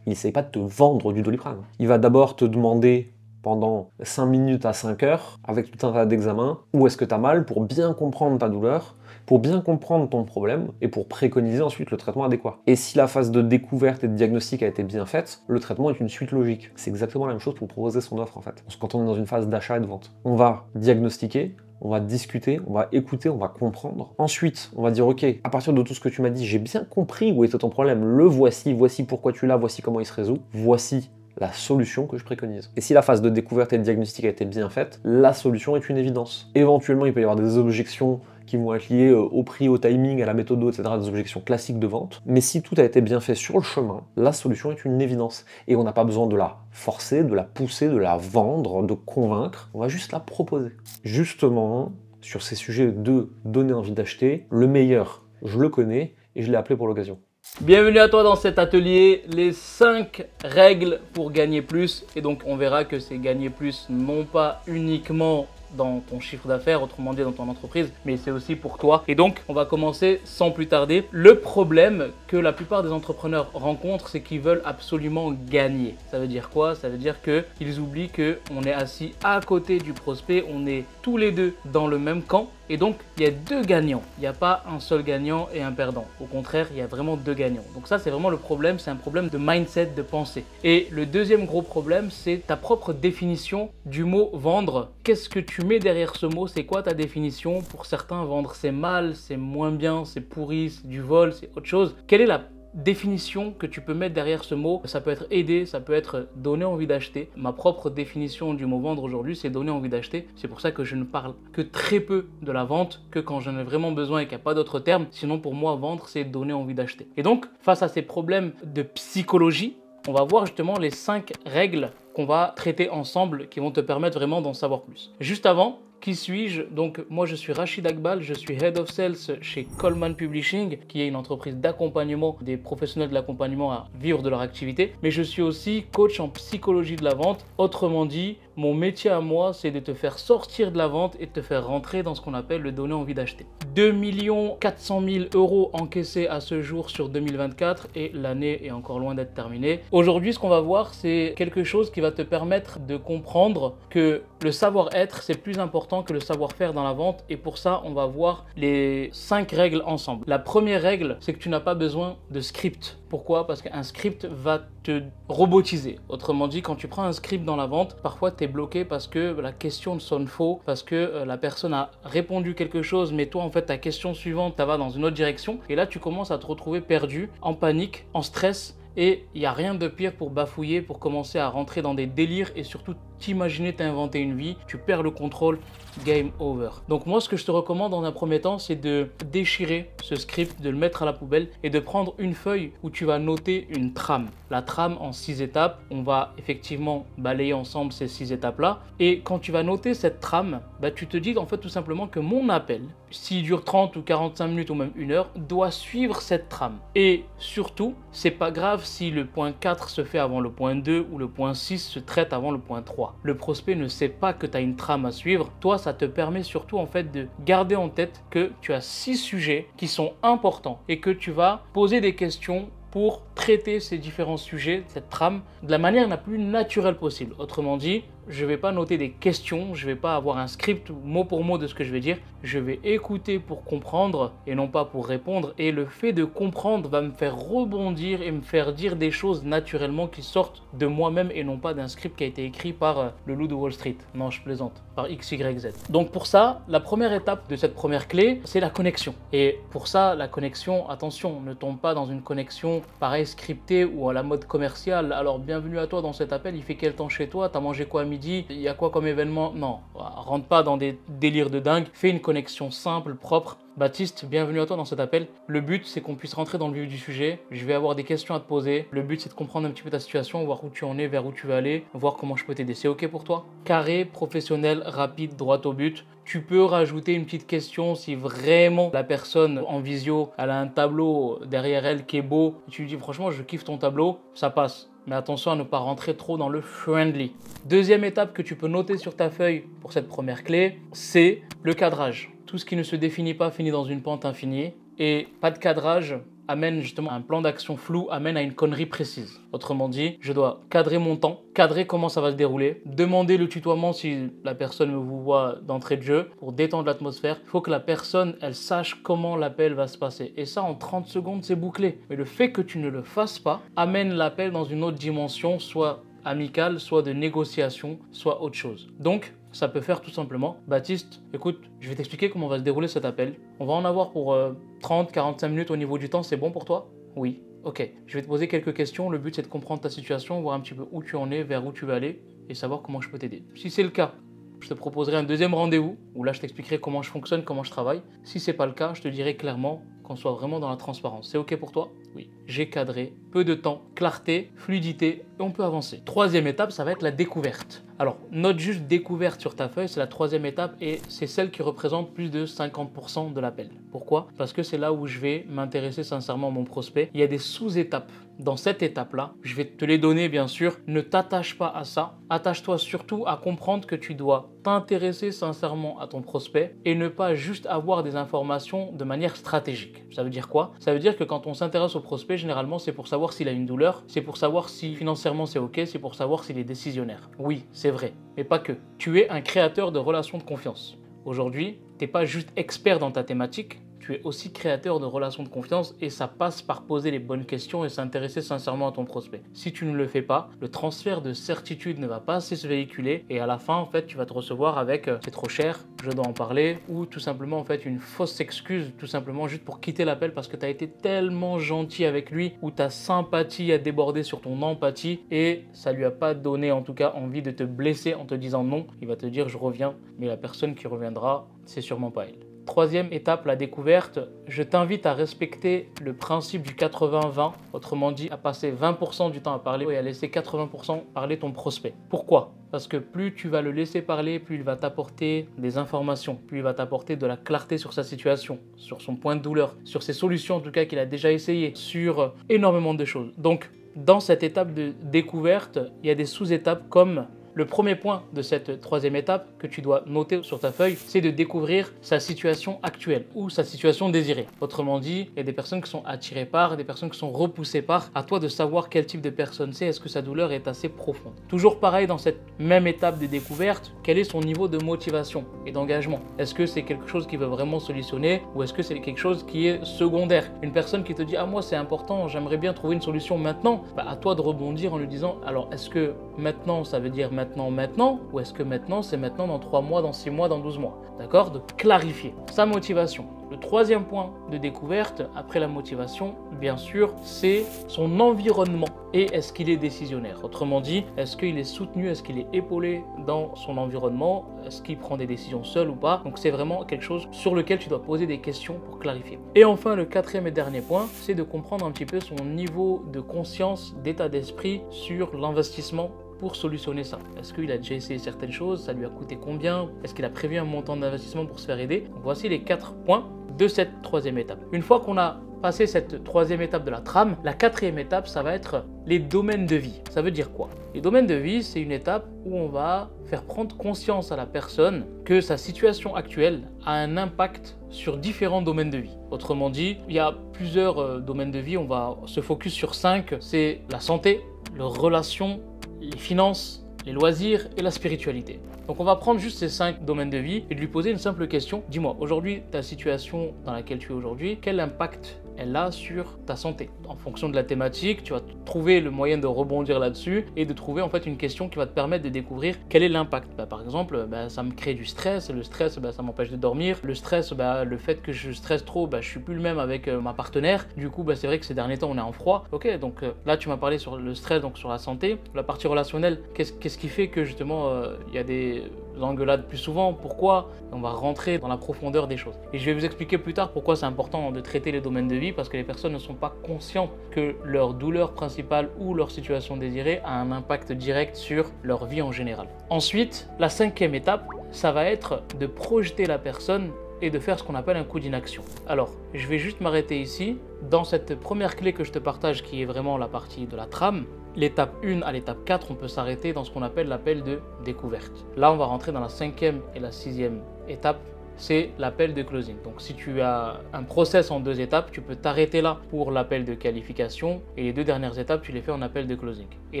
il n'essaye pas de te vendre du Doliprane. Il va d'abord te demander pendant cinq minutes à cinq heures, avec tout un tas d'examens, où est-ce que t'as mal pour bien comprendre ta douleur, pour bien comprendre ton problème et pour préconiser ensuite le traitement adéquat. Et si la phase de découverte et de diagnostic a été bien faite, le traitement est une suite logique. C'est exactement la même chose pour proposer son offre en fait. Parce que quand on est dans une phase d'achat et de vente, on va diagnostiquer, on va discuter, on va écouter, on va comprendre. Ensuite, on va dire ok, à partir de tout ce que tu m'as dit, j'ai bien compris où était ton problème, le voici, voici pourquoi tu l'as, voici comment il se résout, voici la solution que je préconise. Et si la phase de découverte et de diagnostic a été bien faite, la solution est une évidence. Éventuellement, il peut y avoir des objections qui vont être liées au prix, au timing, à la méthode, et cetera, des objections classiques de vente. Mais si tout a été bien fait sur le chemin, la solution est une évidence. Et on n'a pas besoin de la forcer, de la pousser, de la vendre, de convaincre. On va juste la proposer. Justement, sur ces sujets de donner envie d'acheter, le meilleur, je le connais et je l'ai appelé pour l'occasion. Bienvenue à toi dans cet atelier, les cinq règles pour gagner plus. Et donc on verra que c'est gagner plus non pas uniquement dans ton chiffre d'affaires, autrement dit dans ton entreprise, mais c'est aussi pour toi. Et donc on va commencer sans plus tarder. Le problème que la plupart des entrepreneurs rencontrent, c'est qu'ils veulent absolument gagner. Ça veut dire quoi? Ça veut dire qu'ils oublient qu'on est assis à côté du prospect, on est tous les deux dans le même camp. Et donc, il y a deux gagnants. Il n'y a pas un seul gagnant et un perdant. Au contraire, il y a vraiment deux gagnants. Donc ça, c'est vraiment le problème. C'est un problème de mindset, de pensée. Et le deuxième gros problème, c'est ta propre définition du mot vendre. Qu'est-ce que tu mets derrière ce mot? C'est quoi ta définition? Pour certains, vendre, c'est mal, c'est moins bien, c'est pourri, c'est du vol, c'est autre chose. Quelle est la définition que tu peux mettre derrière ce mot? Ça peut être aider, ça peut être donner envie d'acheter. Ma propre définition du mot vendre aujourd'hui, c'est donner envie d'acheter. C'est pour ça que je ne parle que très peu de la vente, que quand j'en ai vraiment besoin et qu'il n'y a pas d'autres termes. Sinon, pour moi, vendre, c'est donner envie d'acheter. Et donc, face à ces problèmes de psychologie, on va voir justement les cinq règles qu'on va traiter ensemble qui vont te permettre vraiment d'en savoir plus. Juste avant, qui suis-je? Donc moi je suis Rachid Aghbal, je suis Head of Sales chez Karpman Publishing, qui est une entreprise d'accompagnement des professionnels de l'accompagnement à vivre de leur activité. Mais je suis aussi coach en psychologie de la vente, autrement dit Mon métier à moi, c'est de te faire sortir de la vente et de te faire rentrer dans ce qu'on appelle le donner envie d'acheter. deux millions quatre cent mille euros encaissés à ce jour sur deux mille vingt-quatre et l'année est encore loin d'être terminée. Aujourd'hui, ce qu'on va voir, c'est quelque chose qui va te permettre de comprendre que le savoir-être, c'est plus important que le savoir-faire dans la vente. Et pour ça, on va voir les cinq règles ensemble. La première règle, c'est que tu n'as pas besoin de script. Pourquoi? Parce qu'un script va te robotiser. Autrement dit, quand tu prends un script dans la vente, parfois tu es bloqué parce que la question sonne faux, parce que la personne a répondu quelque chose, mais toi en fait ta question suivante, ça va dans une autre direction. Et là tu commences à te retrouver perdu, en panique, en stress. Et il n'y a rien de pire pour bafouiller, pour commencer à rentrer dans des délires et surtout t'imaginer t'inventer une vie. Tu perds le contrôle, game over. Donc moi, ce que je te recommande dans un premier temps, c'est de déchirer ce script, de le mettre à la poubelle et de prendre une feuille où tu vas noter une trame. La trame en six étapes, on va effectivement balayer ensemble ces six étapes-là. Et quand tu vas noter cette trame, bah, tu te dis en fait tout simplement que mon appel, s'il dure trente ou quarante-cinq minutes ou même une heure, doit suivre cette trame. Et surtout, c'est pas grave si le point quatre se fait avant le point deux ou le point six se traite avant le point trois. Le prospect ne sait pas que tu as une trame à suivre. Toi, ça te permet surtout en fait de garder en tête que tu as six sujets qui sont importants et que tu vas poser des questions pour traiter ces différents sujets, cette trame, de la manière la plus naturelle possible. Autrement dit, je ne vais pas noter des questions, je ne vais pas avoir un script mot pour mot de ce que je vais dire. Je vais écouter pour comprendre et non pas pour répondre. Et le fait de comprendre va me faire rebondir et me faire dire des choses naturellement qui sortent de moi-même et non pas d'un script qui a été écrit par le loup de Wall Street. Non, je plaisante, par X Y Z. Donc pour ça, la première étape de cette première clé, c'est la connexion. Et pour ça, la connexion, attention, ne tombe pas dans une connexion pareil scriptée ou à la mode commerciale. Alors bienvenue à toi dans cet appel, il fait quel temps chez toi, t'as mangé quoi à midi, il y a quoi comme événement? Non, rentre pas dans des délires de dingue, fais une connexion simple, propre. Baptiste, bienvenue à toi dans cet appel. Le but, c'est qu'on puisse rentrer dans le vif du sujet. Je vais avoir des questions à te poser. Le but, c'est de comprendre un petit peu ta situation, voir où tu en es, vers où tu veux aller, voir comment je peux t'aider. C'est OK pour toi? Carré, professionnel, rapide, droit au but. Tu peux rajouter une petite question si vraiment la personne en visio, elle a un tableau derrière elle qui est beau. Tu lui dis franchement, je kiffe ton tableau, ça passe. Mais attention à ne pas rentrer trop dans le friendly. Deuxième étape que tu peux noter sur ta feuille pour cette première clé, c'est le cadrage. Tout ce qui ne se définit pas finit dans une pente infinie. Et pas de cadrage amène justement à un plan d'action flou, amène à une connerie précise. Autrement dit, je dois cadrer mon temps, cadrer comment ça va se dérouler, demander le tutoiement si la personne me voit d'entrée de jeu pour détendre l'atmosphère. Il faut que la personne, elle sache comment l'appel va se passer. Et ça, en trente secondes, c'est bouclé. Mais le fait que tu ne le fasses pas amène l'appel dans une autre dimension, soit amicale, soit de négociation, soit autre chose. Donc, ça peut faire tout simplement, Baptiste, écoute, je vais t'expliquer comment va se dérouler cet appel. On va en avoir pour euh, trente à quarante-cinq minutes au niveau du temps, c'est bon pour toi? Oui. Ok, je vais te poser quelques questions. Le but, c'est de comprendre ta situation, voir un petit peu où tu en es, vers où tu veux aller et savoir comment je peux t'aider. Si c'est le cas, je te proposerai un deuxième rendez-vous où là, je t'expliquerai comment je fonctionne, comment je travaille. Si c'est pas le cas, je te dirai clairement qu'on soit vraiment dans la transparence. C'est OK pour toi? Oui. J'ai cadré, peu de temps, clarté, fluidité, et on peut avancer. Troisième étape, ça va être la découverte. Alors, note juste découverte sur ta feuille, c'est la troisième étape et c'est celle qui représente plus de cinquante pour cent de l'appel. Pourquoi? Parce que c'est là où je vais m'intéresser sincèrement à mon prospect. Il y a des sous-étapes. Dans cette étape-là, je vais te les donner bien sûr. Ne t'attache pas à ça. Attache-toi surtout à comprendre que tu dois t'intéresser sincèrement à ton prospect et ne pas juste avoir des informations de manière stratégique. Ça veut dire quoi? Ça veut dire que quand on s'intéresse au prospect, généralement, c'est pour savoir s'il a une douleur, c'est pour savoir si financièrement c'est OK, c'est pour savoir s'il est décisionnaire. Oui, c'est vrai, mais pas que. Tu es un créateur de relations de confiance. Aujourd'hui, tu n'es pas juste expert dans ta thématique, tu es aussi créateur de relations de confiance et ça passe par poser les bonnes questions et s'intéresser sincèrement à ton prospect. Si tu ne le fais pas, le transfert de certitude ne va pas assez se véhiculer et à la fin, en fait, tu vas te recevoir avec euh, « c'est trop cher, je dois en parler » ou tout simplement en fait une fausse excuse, tout simplement juste pour quitter l'appel parce que tu as été tellement gentil avec lui ou ta sympathie a débordé sur ton empathie et ça lui a pas donné en tout cas envie de te blesser en te disant non. Il va te dire « je reviens » mais la personne qui reviendra, c'est sûrement pas elle. Troisième étape, la découverte, je t'invite à respecter le principe du quatre-vingts vingt, autrement dit à passer vingt pour cent du temps à parler et à laisser quatre-vingts pour cent parler ton prospect. Pourquoi? Parce que plus tu vas le laisser parler, plus il va t'apporter des informations, plus il va t'apporter de la clarté sur sa situation, sur son point de douleur, sur ses solutions en tout cas qu'il a déjà essayé, sur énormément de choses. Donc dans cette étape de découverte, il y a des sous-étapes comme Le premier point de cette troisième étape que tu dois noter sur ta feuille, c'est de découvrir sa situation actuelle ou sa situation désirée. Autrement dit, il y a des personnes qui sont attirées par, des personnes qui sont repoussées par. À toi de savoir quel type de personne c'est, est-ce que sa douleur est assez profonde. Toujours pareil dans cette même étape de découverte, quel est son niveau de motivation et d'engagement? Est-ce que c'est quelque chose qui veut vraiment solutionner ou est-ce que c'est quelque chose qui est secondaire? Une personne qui te dit « Ah moi c'est important, j'aimerais bien trouver une solution maintenant bah, », à toi de rebondir en lui disant « Alors est-ce que maintenant ça veut dire maintenant, maintenant ou est-ce que maintenant c'est maintenant dans trois mois, dans six mois, dans douze mois ?» D'accord? De clarifier sa motivation. Le troisième point de découverte, après la motivation, bien sûr, c'est son environnement et est-ce qu'il est décisionnaire. Autrement dit, est-ce qu'il est soutenu, est-ce qu'il est épaulé dans son environnement, est-ce qu'il prend des décisions seul ou pas. Donc c'est vraiment quelque chose sur lequel tu dois poser des questions pour clarifier. Et enfin, le quatrième et dernier point, c'est de comprendre un petit peu son niveau de conscience, d'état d'esprit sur l'investissement pour solutionner ça. Est-ce qu'il a déjà essayé certaines choses? Ça lui a coûté combien? Est-ce qu'il a prévu un montant d'investissement pour se faire aider? Donc voici les quatre points de cette troisième étape. Une fois qu'on a passé cette troisième étape de la trame, la quatrième étape, ça va être les domaines de vie. Ça veut dire quoi? Les domaines de vie, c'est une étape où on va faire prendre conscience à la personne que sa situation actuelle a un impact sur différents domaines de vie. Autrement dit, il y a plusieurs domaines de vie, on va se focus sur cinq, c'est la santé, les relations, les finances, les loisirs et la spiritualité. Donc on va prendre juste ces cinq domaines de vie et de lui poser une simple question. Dis-moi, aujourd'hui, ta situation dans laquelle tu es aujourd'hui, quel impact elle a sur ta santé? En fonction de la thématique, tu vas trouver le moyen de rebondir là-dessus et de trouver en fait une question qui va te permettre de découvrir quel est l'impact. Bah, par exemple, bah, ça me crée du stress, le stress, bah, ça m'empêche de dormir, le stress, bah, le fait que je stresse trop, bah, je suis plus le même avec euh, ma partenaire, du coup, bah, c'est vrai que ces derniers temps, on est en froid. Ok, donc euh, là, tu m'as parlé sur le stress, donc sur la santé, la partie relationnelle, qu'est-ce qu'est-ce qui fait que justement, il y a des engueulades plus souvent, pourquoi? On va rentrer dans la profondeur des choses. Et je vais vous expliquer plus tard pourquoi c'est important de traiter les domaines de vie, parce que les personnes ne sont pas conscientes que leur douleur principale ou leur situation désirée a un impact direct sur leur vie en général. Ensuite, la cinquième étape, ça va être de projeter la personne et de faire ce qu'on appelle un coup d'inaction. Alors, je vais juste m'arrêter ici. Dans cette première clé que je te partage, qui est vraiment la partie de la trame, l'étape un à l'étape quatre, on peut s'arrêter dans ce qu'on appelle l'appel de découverte. Là, on va rentrer dans la cinquième et la sixième étape, c'est l'appel de closing. Donc si tu as un process en deux étapes, tu peux t'arrêter là pour l'appel de qualification et les deux dernières étapes, tu les fais en appel de closing. Et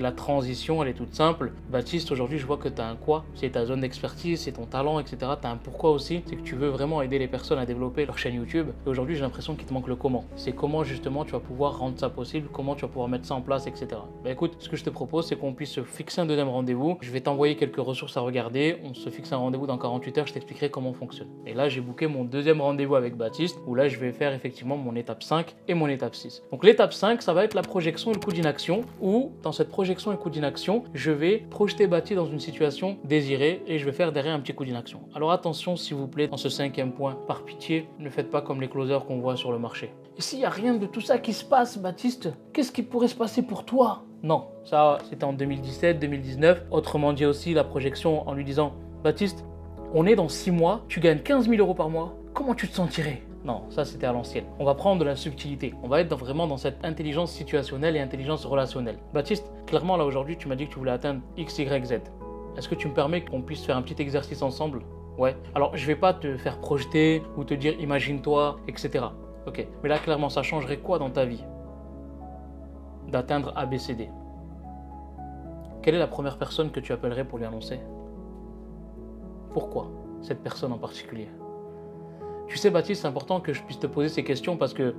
la transition, elle est toute simple. Baptiste, aujourd'hui, je vois que tu as un quoi, c'est ta zone d'expertise, c'est ton talent, et cetera. Tu as un pourquoi aussi, c'est que tu veux vraiment aider les personnes à développer leur chaîne YouTube. Et aujourd'hui, j'ai l'impression qu'il te manque le comment. C'est comment justement tu vas pouvoir rendre ça possible, comment tu vas pouvoir mettre ça en place, et cetera. Bah écoute, ce que je te propose, c'est qu'on puisse se fixer un deuxième rendez-vous. Je vais t'envoyer quelques ressources à regarder. On se fixe un rendez-vous dans quarante-huit heures, je t'expliquerai comment fonctionne. Et là, j'ai booké mon deuxième rendez-vous avec Baptiste, où là, je vais faire effectivement mon étape cinq et mon étape six. Donc l'étape cinq, ça va être la projection et le coup d'inaction, où dans cette projection et coup d'inaction, je vais projeter Baptiste dans une situation désirée et je vais faire derrière un petit coup d'inaction. Alors attention, s'il vous plaît, dans ce cinquième point, par pitié, ne faites pas comme les closers qu'on voit sur le marché. Et s'il n'y a rien de tout ça qui se passe, Baptiste, qu'est-ce qui pourrait se passer pour toi? Non, ça, c'était en deux mille dix-sept, deux mille dix-neuf. Autrement dit aussi, la projection en lui disant, Baptiste, on est dans six mois, tu gagnes quinze mille euros par mois, comment tu te sentirais? Non, ça c'était à l'ancienne. On va prendre de la subtilité. On va être dans, vraiment dans cette intelligence situationnelle et intelligence relationnelle. Baptiste, clairement là aujourd'hui, tu m'as dit que tu voulais atteindre X, Y, Z. Est-ce que tu me permets qu'on puisse faire un petit exercice ensemble? Ouais. Alors, je vais pas te faire projeter ou te dire imagine-toi, et cetera. Ok. Mais là, clairement, ça changerait quoi dans ta vie? D'atteindre A B C D. Quelle est la première personne que tu appellerais pour lui annoncer? Pourquoi cette personne en particulier? Tu sais, Baptiste, c'est important que je puisse te poser ces questions parce que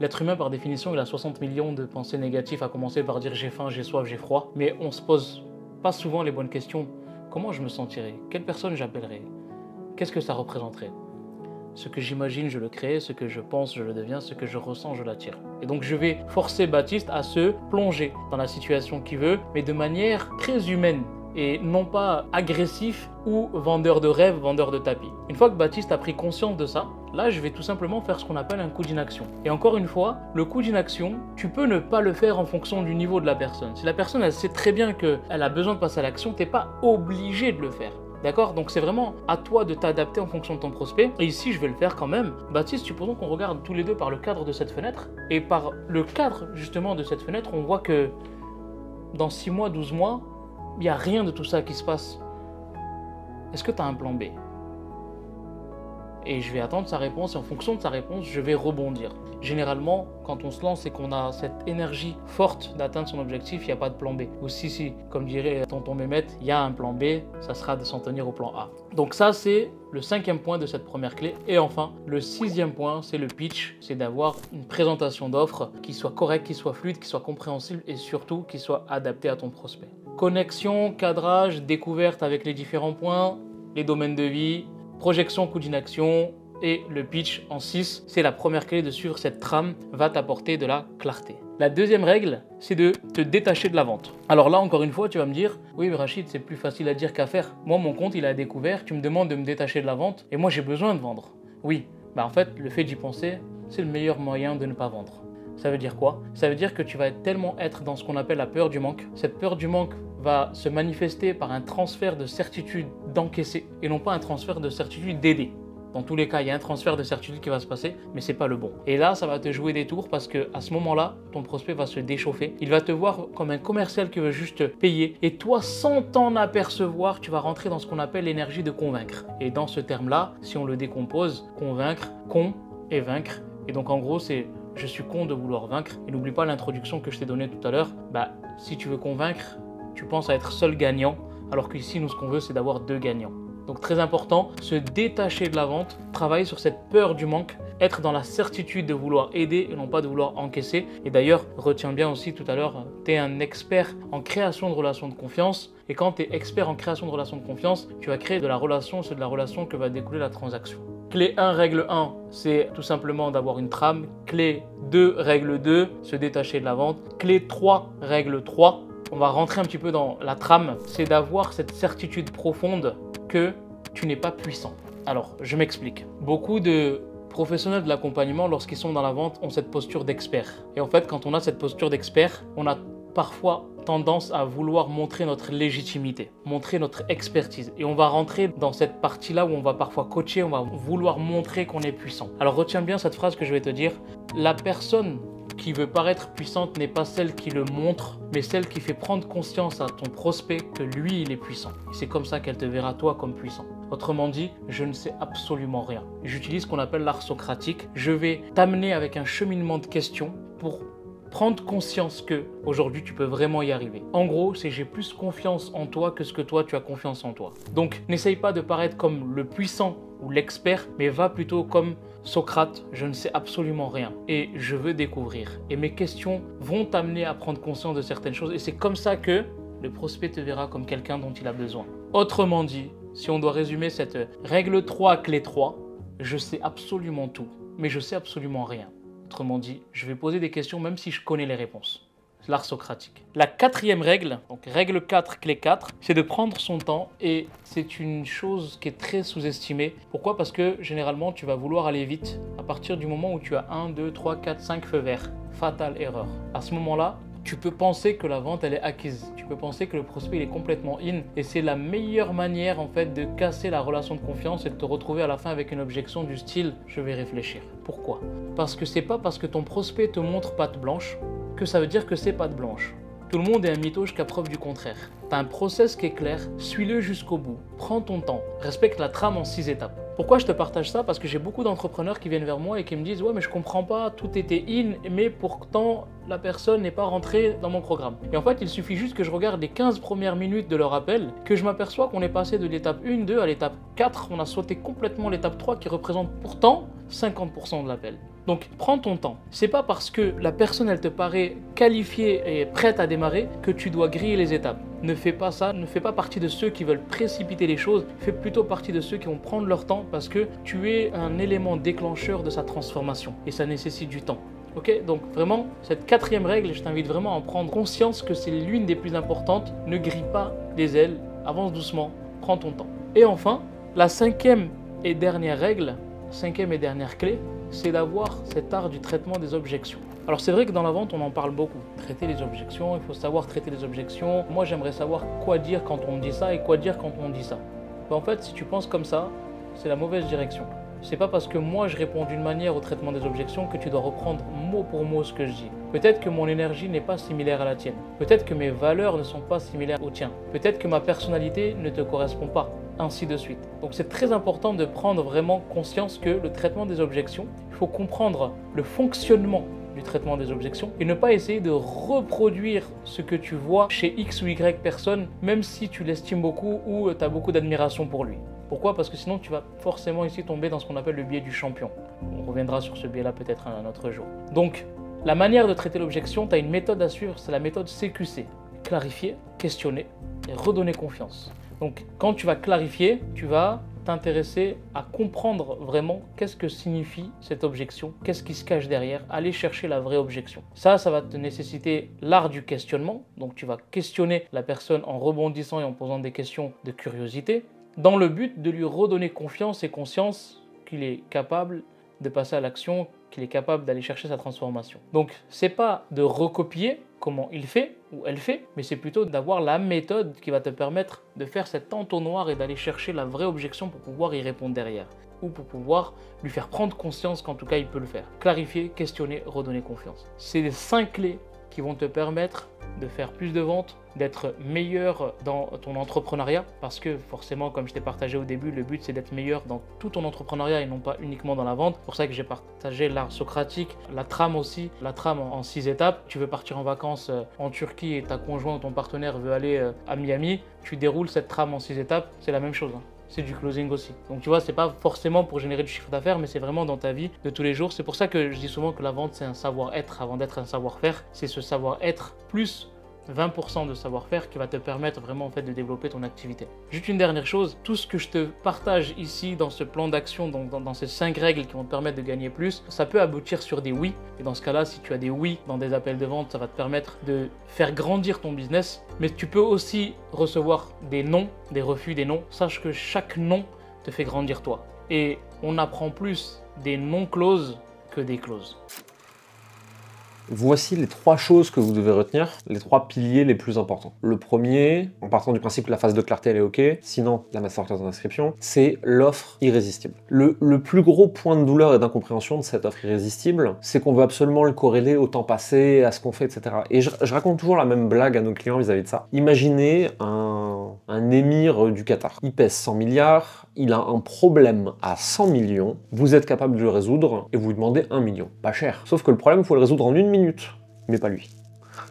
l'être humain, par définition, il a soixante millions de pensées négatives, à commencer par dire j'ai faim, j'ai soif, j'ai froid. Mais on ne se pose pas souvent les bonnes questions. Comment je me sentirais? Quelle personne j'appellerais? Qu'est-ce que ça représenterait? Ce que j'imagine, je le crée. Ce que je pense, je le deviens. Ce que je ressens, je l'attire. Et donc, je vais forcer Baptiste à se plonger dans la situation qu'il veut, mais de manière très humaine, et non pas agressif ou vendeur de rêves, vendeur de tapis. Une fois que Baptiste a pris conscience de ça, là, je vais tout simplement faire ce qu'on appelle un coup d'inaction. Et encore une fois, le coup d'inaction, tu peux ne pas le faire en fonction du niveau de la personne. Si la personne, elle sait très bien qu'elle a besoin de passer à l'action, tu n'es pas obligé de le faire. D'accord? Donc c'est vraiment à toi de t'adapter en fonction de ton prospect. Et ici, je vais le faire quand même. Baptiste, supposons qu'on regarde tous les deux par le cadre de cette fenêtre. Et par le cadre, justement, de cette fenêtre, on voit que dans six mois, douze mois, il n'y a rien de tout ça qui se passe, est-ce que tu as un plan B? Et je vais attendre sa réponse, et en fonction de sa réponse, je vais rebondir. Généralement, quand on se lance et qu'on a cette énergie forte d'atteindre son objectif, il n'y a pas de plan B. Ou si, si, comme dirait tonton Mehmet, il y a un plan B, ça sera de s'en tenir au plan A. Donc ça, c'est le cinquième point de cette première clé. Et enfin, le sixième point, c'est le pitch. C'est d'avoir une présentation d'offres qui soit correcte, qui soit fluide, qui soit compréhensible et surtout qui soit adaptée à ton prospect. Connexion, cadrage, découverte avec les différents points, les domaines de vie, projection, coût d'inaction et le pitch en six. C'est la première clé de suivre cette trame, va t'apporter de la clarté. La deuxième règle, c'est de te détacher de la vente. Alors là, encore une fois, tu vas me dire, oui, mais Rachid, c'est plus facile à dire qu'à faire. Moi, mon compte, il a découvert, tu me demandes de me détacher de la vente et moi, j'ai besoin de vendre. Oui, bah en fait, le fait d'y penser, c'est le meilleur moyen de ne pas vendre. Ça veut dire quoi? Ça veut dire que tu vas tellement être dans ce qu'on appelle la peur du manque. Cette peur du manque va se manifester par un transfert de certitude d'encaisser et non pas un transfert de certitude d'aider. Dans tous les cas, il y a un transfert de certitude qui va se passer, mais c'est pas le bon. Et là, ça va te jouer des tours parce que à ce moment-là, ton prospect va se déchauffer. Il va te voir comme un commercial qui veut juste payer. Et toi, sans t'en apercevoir, tu vas rentrer dans ce qu'on appelle l'énergie de convaincre. Et dans ce terme-là, si on le décompose, convaincre, con et vaincre. Et donc en gros, c'est je suis con de vouloir vaincre. Et n'oublie pas l'introduction que je t'ai donnée tout à l'heure. Bah, si tu veux convaincre, tu penses à être seul gagnant, alors qu'ici, nous, ce qu'on veut, c'est d'avoir deux gagnants. Donc, très important, se détacher de la vente, travailler sur cette peur du manque, être dans la certitude de vouloir aider et non pas de vouloir encaisser. Et d'ailleurs, retiens bien aussi tout à l'heure, tu es un expert en création de relations de confiance. Et quand tu es expert en création de relations de confiance, tu vas créer de la relation, c'est de la relation que va découler la transaction. Clé un, règle un, c'est tout simplement d'avoir une trame. Clé deux, règle deux, se détacher de la vente. Clé trois, règle trois. On va rentrer un petit peu dans la trame, c'est d'avoir cette certitude profonde que tu n'es pas puissant. Alors, je m'explique. Beaucoup de professionnels de l'accompagnement, lorsqu'ils sont dans la vente, ont cette posture d'expert. Et en fait, quand on a cette posture d'expert, on a parfois tendance à vouloir montrer notre légitimité, montrer notre expertise. Et on va rentrer dans cette partie-là où on va parfois coacher, on va vouloir montrer qu'on est puissant. Alors, retiens bien cette phrase que je vais te dire. La personne qui veut paraître puissante n'est pas celle qui le montre, mais celle qui fait prendre conscience à ton prospect que lui, il est puissant. C'est comme ça qu'elle te verra toi comme puissant. Autrement dit, je ne sais absolument rien. J'utilise ce qu'on appelle l'art socratique. Je vais t'amener avec un cheminement de questions pour prendre conscience que aujourd'hui tu peux vraiment y arriver. En gros, c'est j'ai plus confiance en toi que ce que toi tu as confiance en toi. Donc, n'essaye pas de paraître comme le puissant ou l'expert, mais va plutôt comme Socrate, je ne sais absolument rien et je veux découvrir. Et mes questions vont t'amener à prendre conscience de certaines choses et c'est comme ça que le prospect te verra comme quelqu'un dont il a besoin. Autrement dit, si on doit résumer cette règle trois, clé trois, je sais absolument tout, mais je sais absolument rien. Autrement dit, je vais poser des questions même si je connais les réponses. L'art socratique. La quatrième règle, donc règle quatre, clé quatre, c'est de prendre son temps et c'est une chose qui est très sous-estimée. Pourquoi? Parce que généralement, tu vas vouloir aller vite à partir du moment où tu as un, deux, trois, quatre, cinq feux verts. Fatale erreur. À ce moment-là, tu peux penser que la vente, elle est acquise. Tu peux penser que le prospect, il est complètement in et c'est la meilleure manière en fait de casser la relation de confiance et de te retrouver à la fin avec une objection du style « je vais réfléchir ». Pourquoi? Parce que c'est pas parce que ton prospect te montre patte blanche que ça veut dire que c'est patte blanche. Tout le monde est un mytho jusqu'à preuve du contraire. T'as un process qui est clair, suis-le jusqu'au bout, prends ton temps, respecte la trame en six étapes. Pourquoi je te partage ça? Parce que j'ai beaucoup d'entrepreneurs qui viennent vers moi et qui me disent « ouais mais je comprends pas, tout était in, mais pourtant la personne n'est pas rentrée dans mon programme ». Et en fait, il suffit juste que je regarde les quinze premières minutes de leur appel, que je m'aperçois qu'on est passé de l'étape un, deux à l'étape quatre, on a sauté complètement l'étape trois qui représente pourtant cinquante pour cent de l'appel. Donc, prends ton temps. C'est pas parce que la personne, elle te paraît qualifiée et prête à démarrer que tu dois griller les étapes. Ne fais pas ça, ne fais pas partie de ceux qui veulent précipiter les choses, fais plutôt partie de ceux qui vont prendre leur temps parce que tu es un élément déclencheur de sa transformation et ça nécessite du temps. Ok, donc vraiment, cette quatrième règle, je t'invite vraiment à en prendre conscience que c'est l'une des plus importantes. Ne grille pas les ailes, avance doucement, prends ton temps. Et enfin, la cinquième et dernière règle, cinquième et dernière clé, c'est d'avoir cet art du traitement des objections. Alors c'est vrai que dans la vente, on en parle beaucoup. Traiter les objections, il faut savoir traiter les objections. Moi, j'aimerais savoir quoi dire quand on dit ça et quoi dire quand on dit ça. Ben, en fait, si tu penses comme ça, c'est la mauvaise direction. c'est pas parce que moi je réponds d'une manière au traitement des objections que tu dois reprendre mot pour mot ce que je dis. Peut-être que mon énergie n'est pas similaire à la tienne. Peut-être que mes valeurs ne sont pas similaires aux tiennes. Peut-être que ma personnalité ne te correspond pas, ainsi de suite. Donc c'est très important de prendre vraiment conscience que le traitement des objections, il faut comprendre le fonctionnement du traitement des objections et ne pas essayer de reproduire ce que tu vois chez X ou Y personne, même si tu l'estimes beaucoup ou tu as beaucoup d'admiration pour lui. Pourquoi? Parce que sinon tu vas forcément ici tomber dans ce qu'on appelle le biais du champion. On reviendra sur ce biais-là peut-être un autre jour. Donc la manière de traiter l'objection, tu as une méthode à suivre, c'est la méthode C Q C. Clarifier, questionner et redonner confiance. Donc quand tu vas clarifier, tu vas t'intéresser à comprendre vraiment qu'est-ce que signifie cette objection, qu'est-ce qui se cache derrière, aller chercher la vraie objection. Ça, ça va te nécessiter l'art du questionnement, donc tu vas questionner la personne en rebondissant et en posant des questions de curiosité, dans le but de lui redonner confiance et conscience qu'il est capable de passer à l'action, qu'il est capable d'aller chercher sa transformation. Donc, c'est pas de recopier comment il fait ou elle fait, mais c'est plutôt d'avoir la méthode qui va te permettre de faire cet entonnoir et d'aller chercher la vraie objection pour pouvoir y répondre derrière, ou pour pouvoir lui faire prendre conscience qu'en tout cas il peut le faire. Clarifier, questionner, redonner confiance. C'est les cinq clés qui vont te permettre de faire plus de ventes, d'être meilleur dans ton entrepreneuriat, parce que forcément, comme je t'ai partagé au début, le but c'est d'être meilleur dans tout ton entrepreneuriat et non pas uniquement dans la vente. C'est pour ça que j'ai partagé l'art socratique, la trame aussi, la trame en six étapes. Tu veux partir en vacances en Turquie et ta conjointe ou ton partenaire veut aller à Miami, tu déroules cette trame en six étapes, c'est la même chose. C'est du closing aussi. Donc tu vois, c'est pas forcément pour générer du chiffre d'affaires, mais c'est vraiment dans ta vie de tous les jours. C'est pour ça que je dis souvent que la vente, c'est un savoir-être avant d'être un savoir-faire. C'est ce savoir-être plus vingt pour cent de savoir-faire qui va te permettre vraiment en fait de développer ton activité. Juste une dernière chose, tout ce que je te partage ici dans ce plan d'action, donc dans, dans ces cinq règles qui vont te permettre de gagner plus, ça peut aboutir sur des oui. Et dans ce cas-là, si tu as des oui dans des appels de vente, ça va te permettre de faire grandir ton business. Mais tu peux aussi recevoir des non, des refus, des non. Sache que chaque non te fait grandir toi. Et on apprend plus des non-clauses que des clauses. Voici les trois choses que vous devez retenir, les trois piliers les plus importants. Le premier, en partant du principe que la phase de clarté elle est ok, sinon la masterclass en inscription, c'est l'offre irrésistible. Le, le plus gros point de douleur et d'incompréhension de cette offre irrésistible, c'est qu'on veut absolument le corréler au temps passé, à ce qu'on fait, et cetera. Et je, je raconte toujours la même blague à nos clients vis-à-vis de ça. Imaginez un, un émir du Qatar. Il pèse cent milliards, il a un problème à cent millions, vous êtes capable de le résoudre et vous lui demandez un million. Pas cher. Sauf que le problème, il faut le résoudre en une minute. Minute, mais pas lui.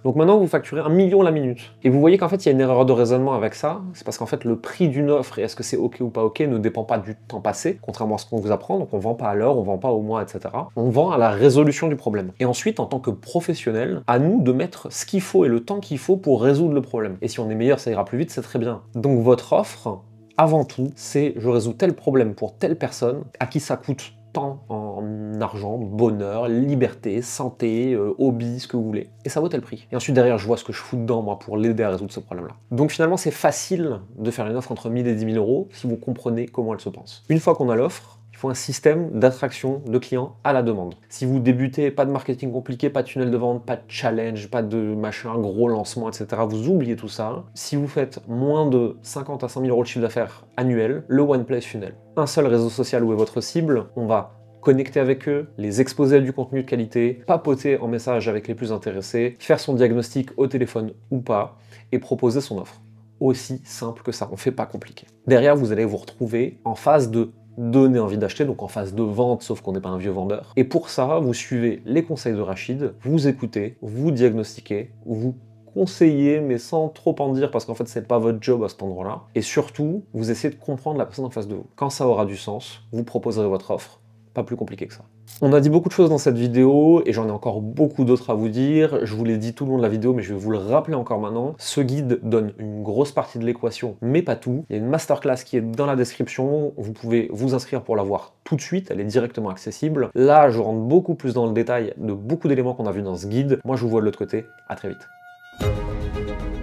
Donc maintenant, vous facturez un million la minute. Et vous voyez qu'en fait, il y a une erreur de raisonnement avec ça. C'est parce qu'en fait, le prix d'une offre et est-ce que c'est OK ou pas OK ne dépend pas du temps passé, contrairement à ce qu'on vous apprend. Donc on vend pas à l'heure, on vend pas au mois, et cetera. On vend à la résolution du problème. Et ensuite, en tant que professionnel, à nous de mettre ce qu'il faut et le temps qu'il faut pour résoudre le problème. Et si on est meilleur, ça ira plus vite, c'est très bien. Donc votre offre, avant tout, c'est je résous tel problème pour telle personne à qui ça coûte tant en argent, bonheur, liberté, santé, euh, hobby, ce que vous voulez. Et ça vaut tel prix. Et ensuite, derrière, je vois ce que je fous dedans, moi, pour l'aider à résoudre ce problème-là. Donc finalement, c'est facile de faire une offre entre mille et dix mille euros si vous comprenez comment elle se pense. Une fois qu'on a l'offre, il faut un système d'attraction de clients à la demande. Si vous débutez, pas de marketing compliqué, pas de tunnel de vente, pas de challenge, pas de machin, gros lancement, et cetera. Vous oubliez tout ça. Si vous faites moins de cinquante à cent mille euros de chiffre d'affaires annuel, le One Place Funnel. Un seul réseau social où est votre cible, on va connecter avec eux, les exposer à du contenu de qualité, papoter en message avec les plus intéressés, faire son diagnostic au téléphone ou pas, et proposer son offre. Aussi simple que ça, on ne fait pas compliqué. Derrière, vous allez vous retrouver en phase de donner envie d'acheter, donc en phase de vente, sauf qu'on n'est pas un vieux vendeur. Et pour ça, vous suivez les conseils de Rachid, vous écoutez, vous diagnostiquez, vous conseillez, mais sans trop en dire, parce qu'en fait, c'est pas votre job à cet endroit-là. Et surtout, vous essayez de comprendre la personne en face de vous. Quand ça aura du sens, vous proposerez votre offre. Pas plus compliqué que ça. On a dit beaucoup de choses dans cette vidéo et j'en ai encore beaucoup d'autres à vous dire. Je vous l'ai dit tout le long de la vidéo, mais je vais vous le rappeler encore maintenant. Ce guide donne une grosse partie de l'équation, mais pas tout. Il y a une masterclass qui est dans la description. Vous pouvez vous inscrire pour la voir tout de suite. Elle est directement accessible. Là, je rentre beaucoup plus dans le détail de beaucoup d'éléments qu'on a vus dans ce guide. Moi, je vous vois de l'autre côté. À très vite.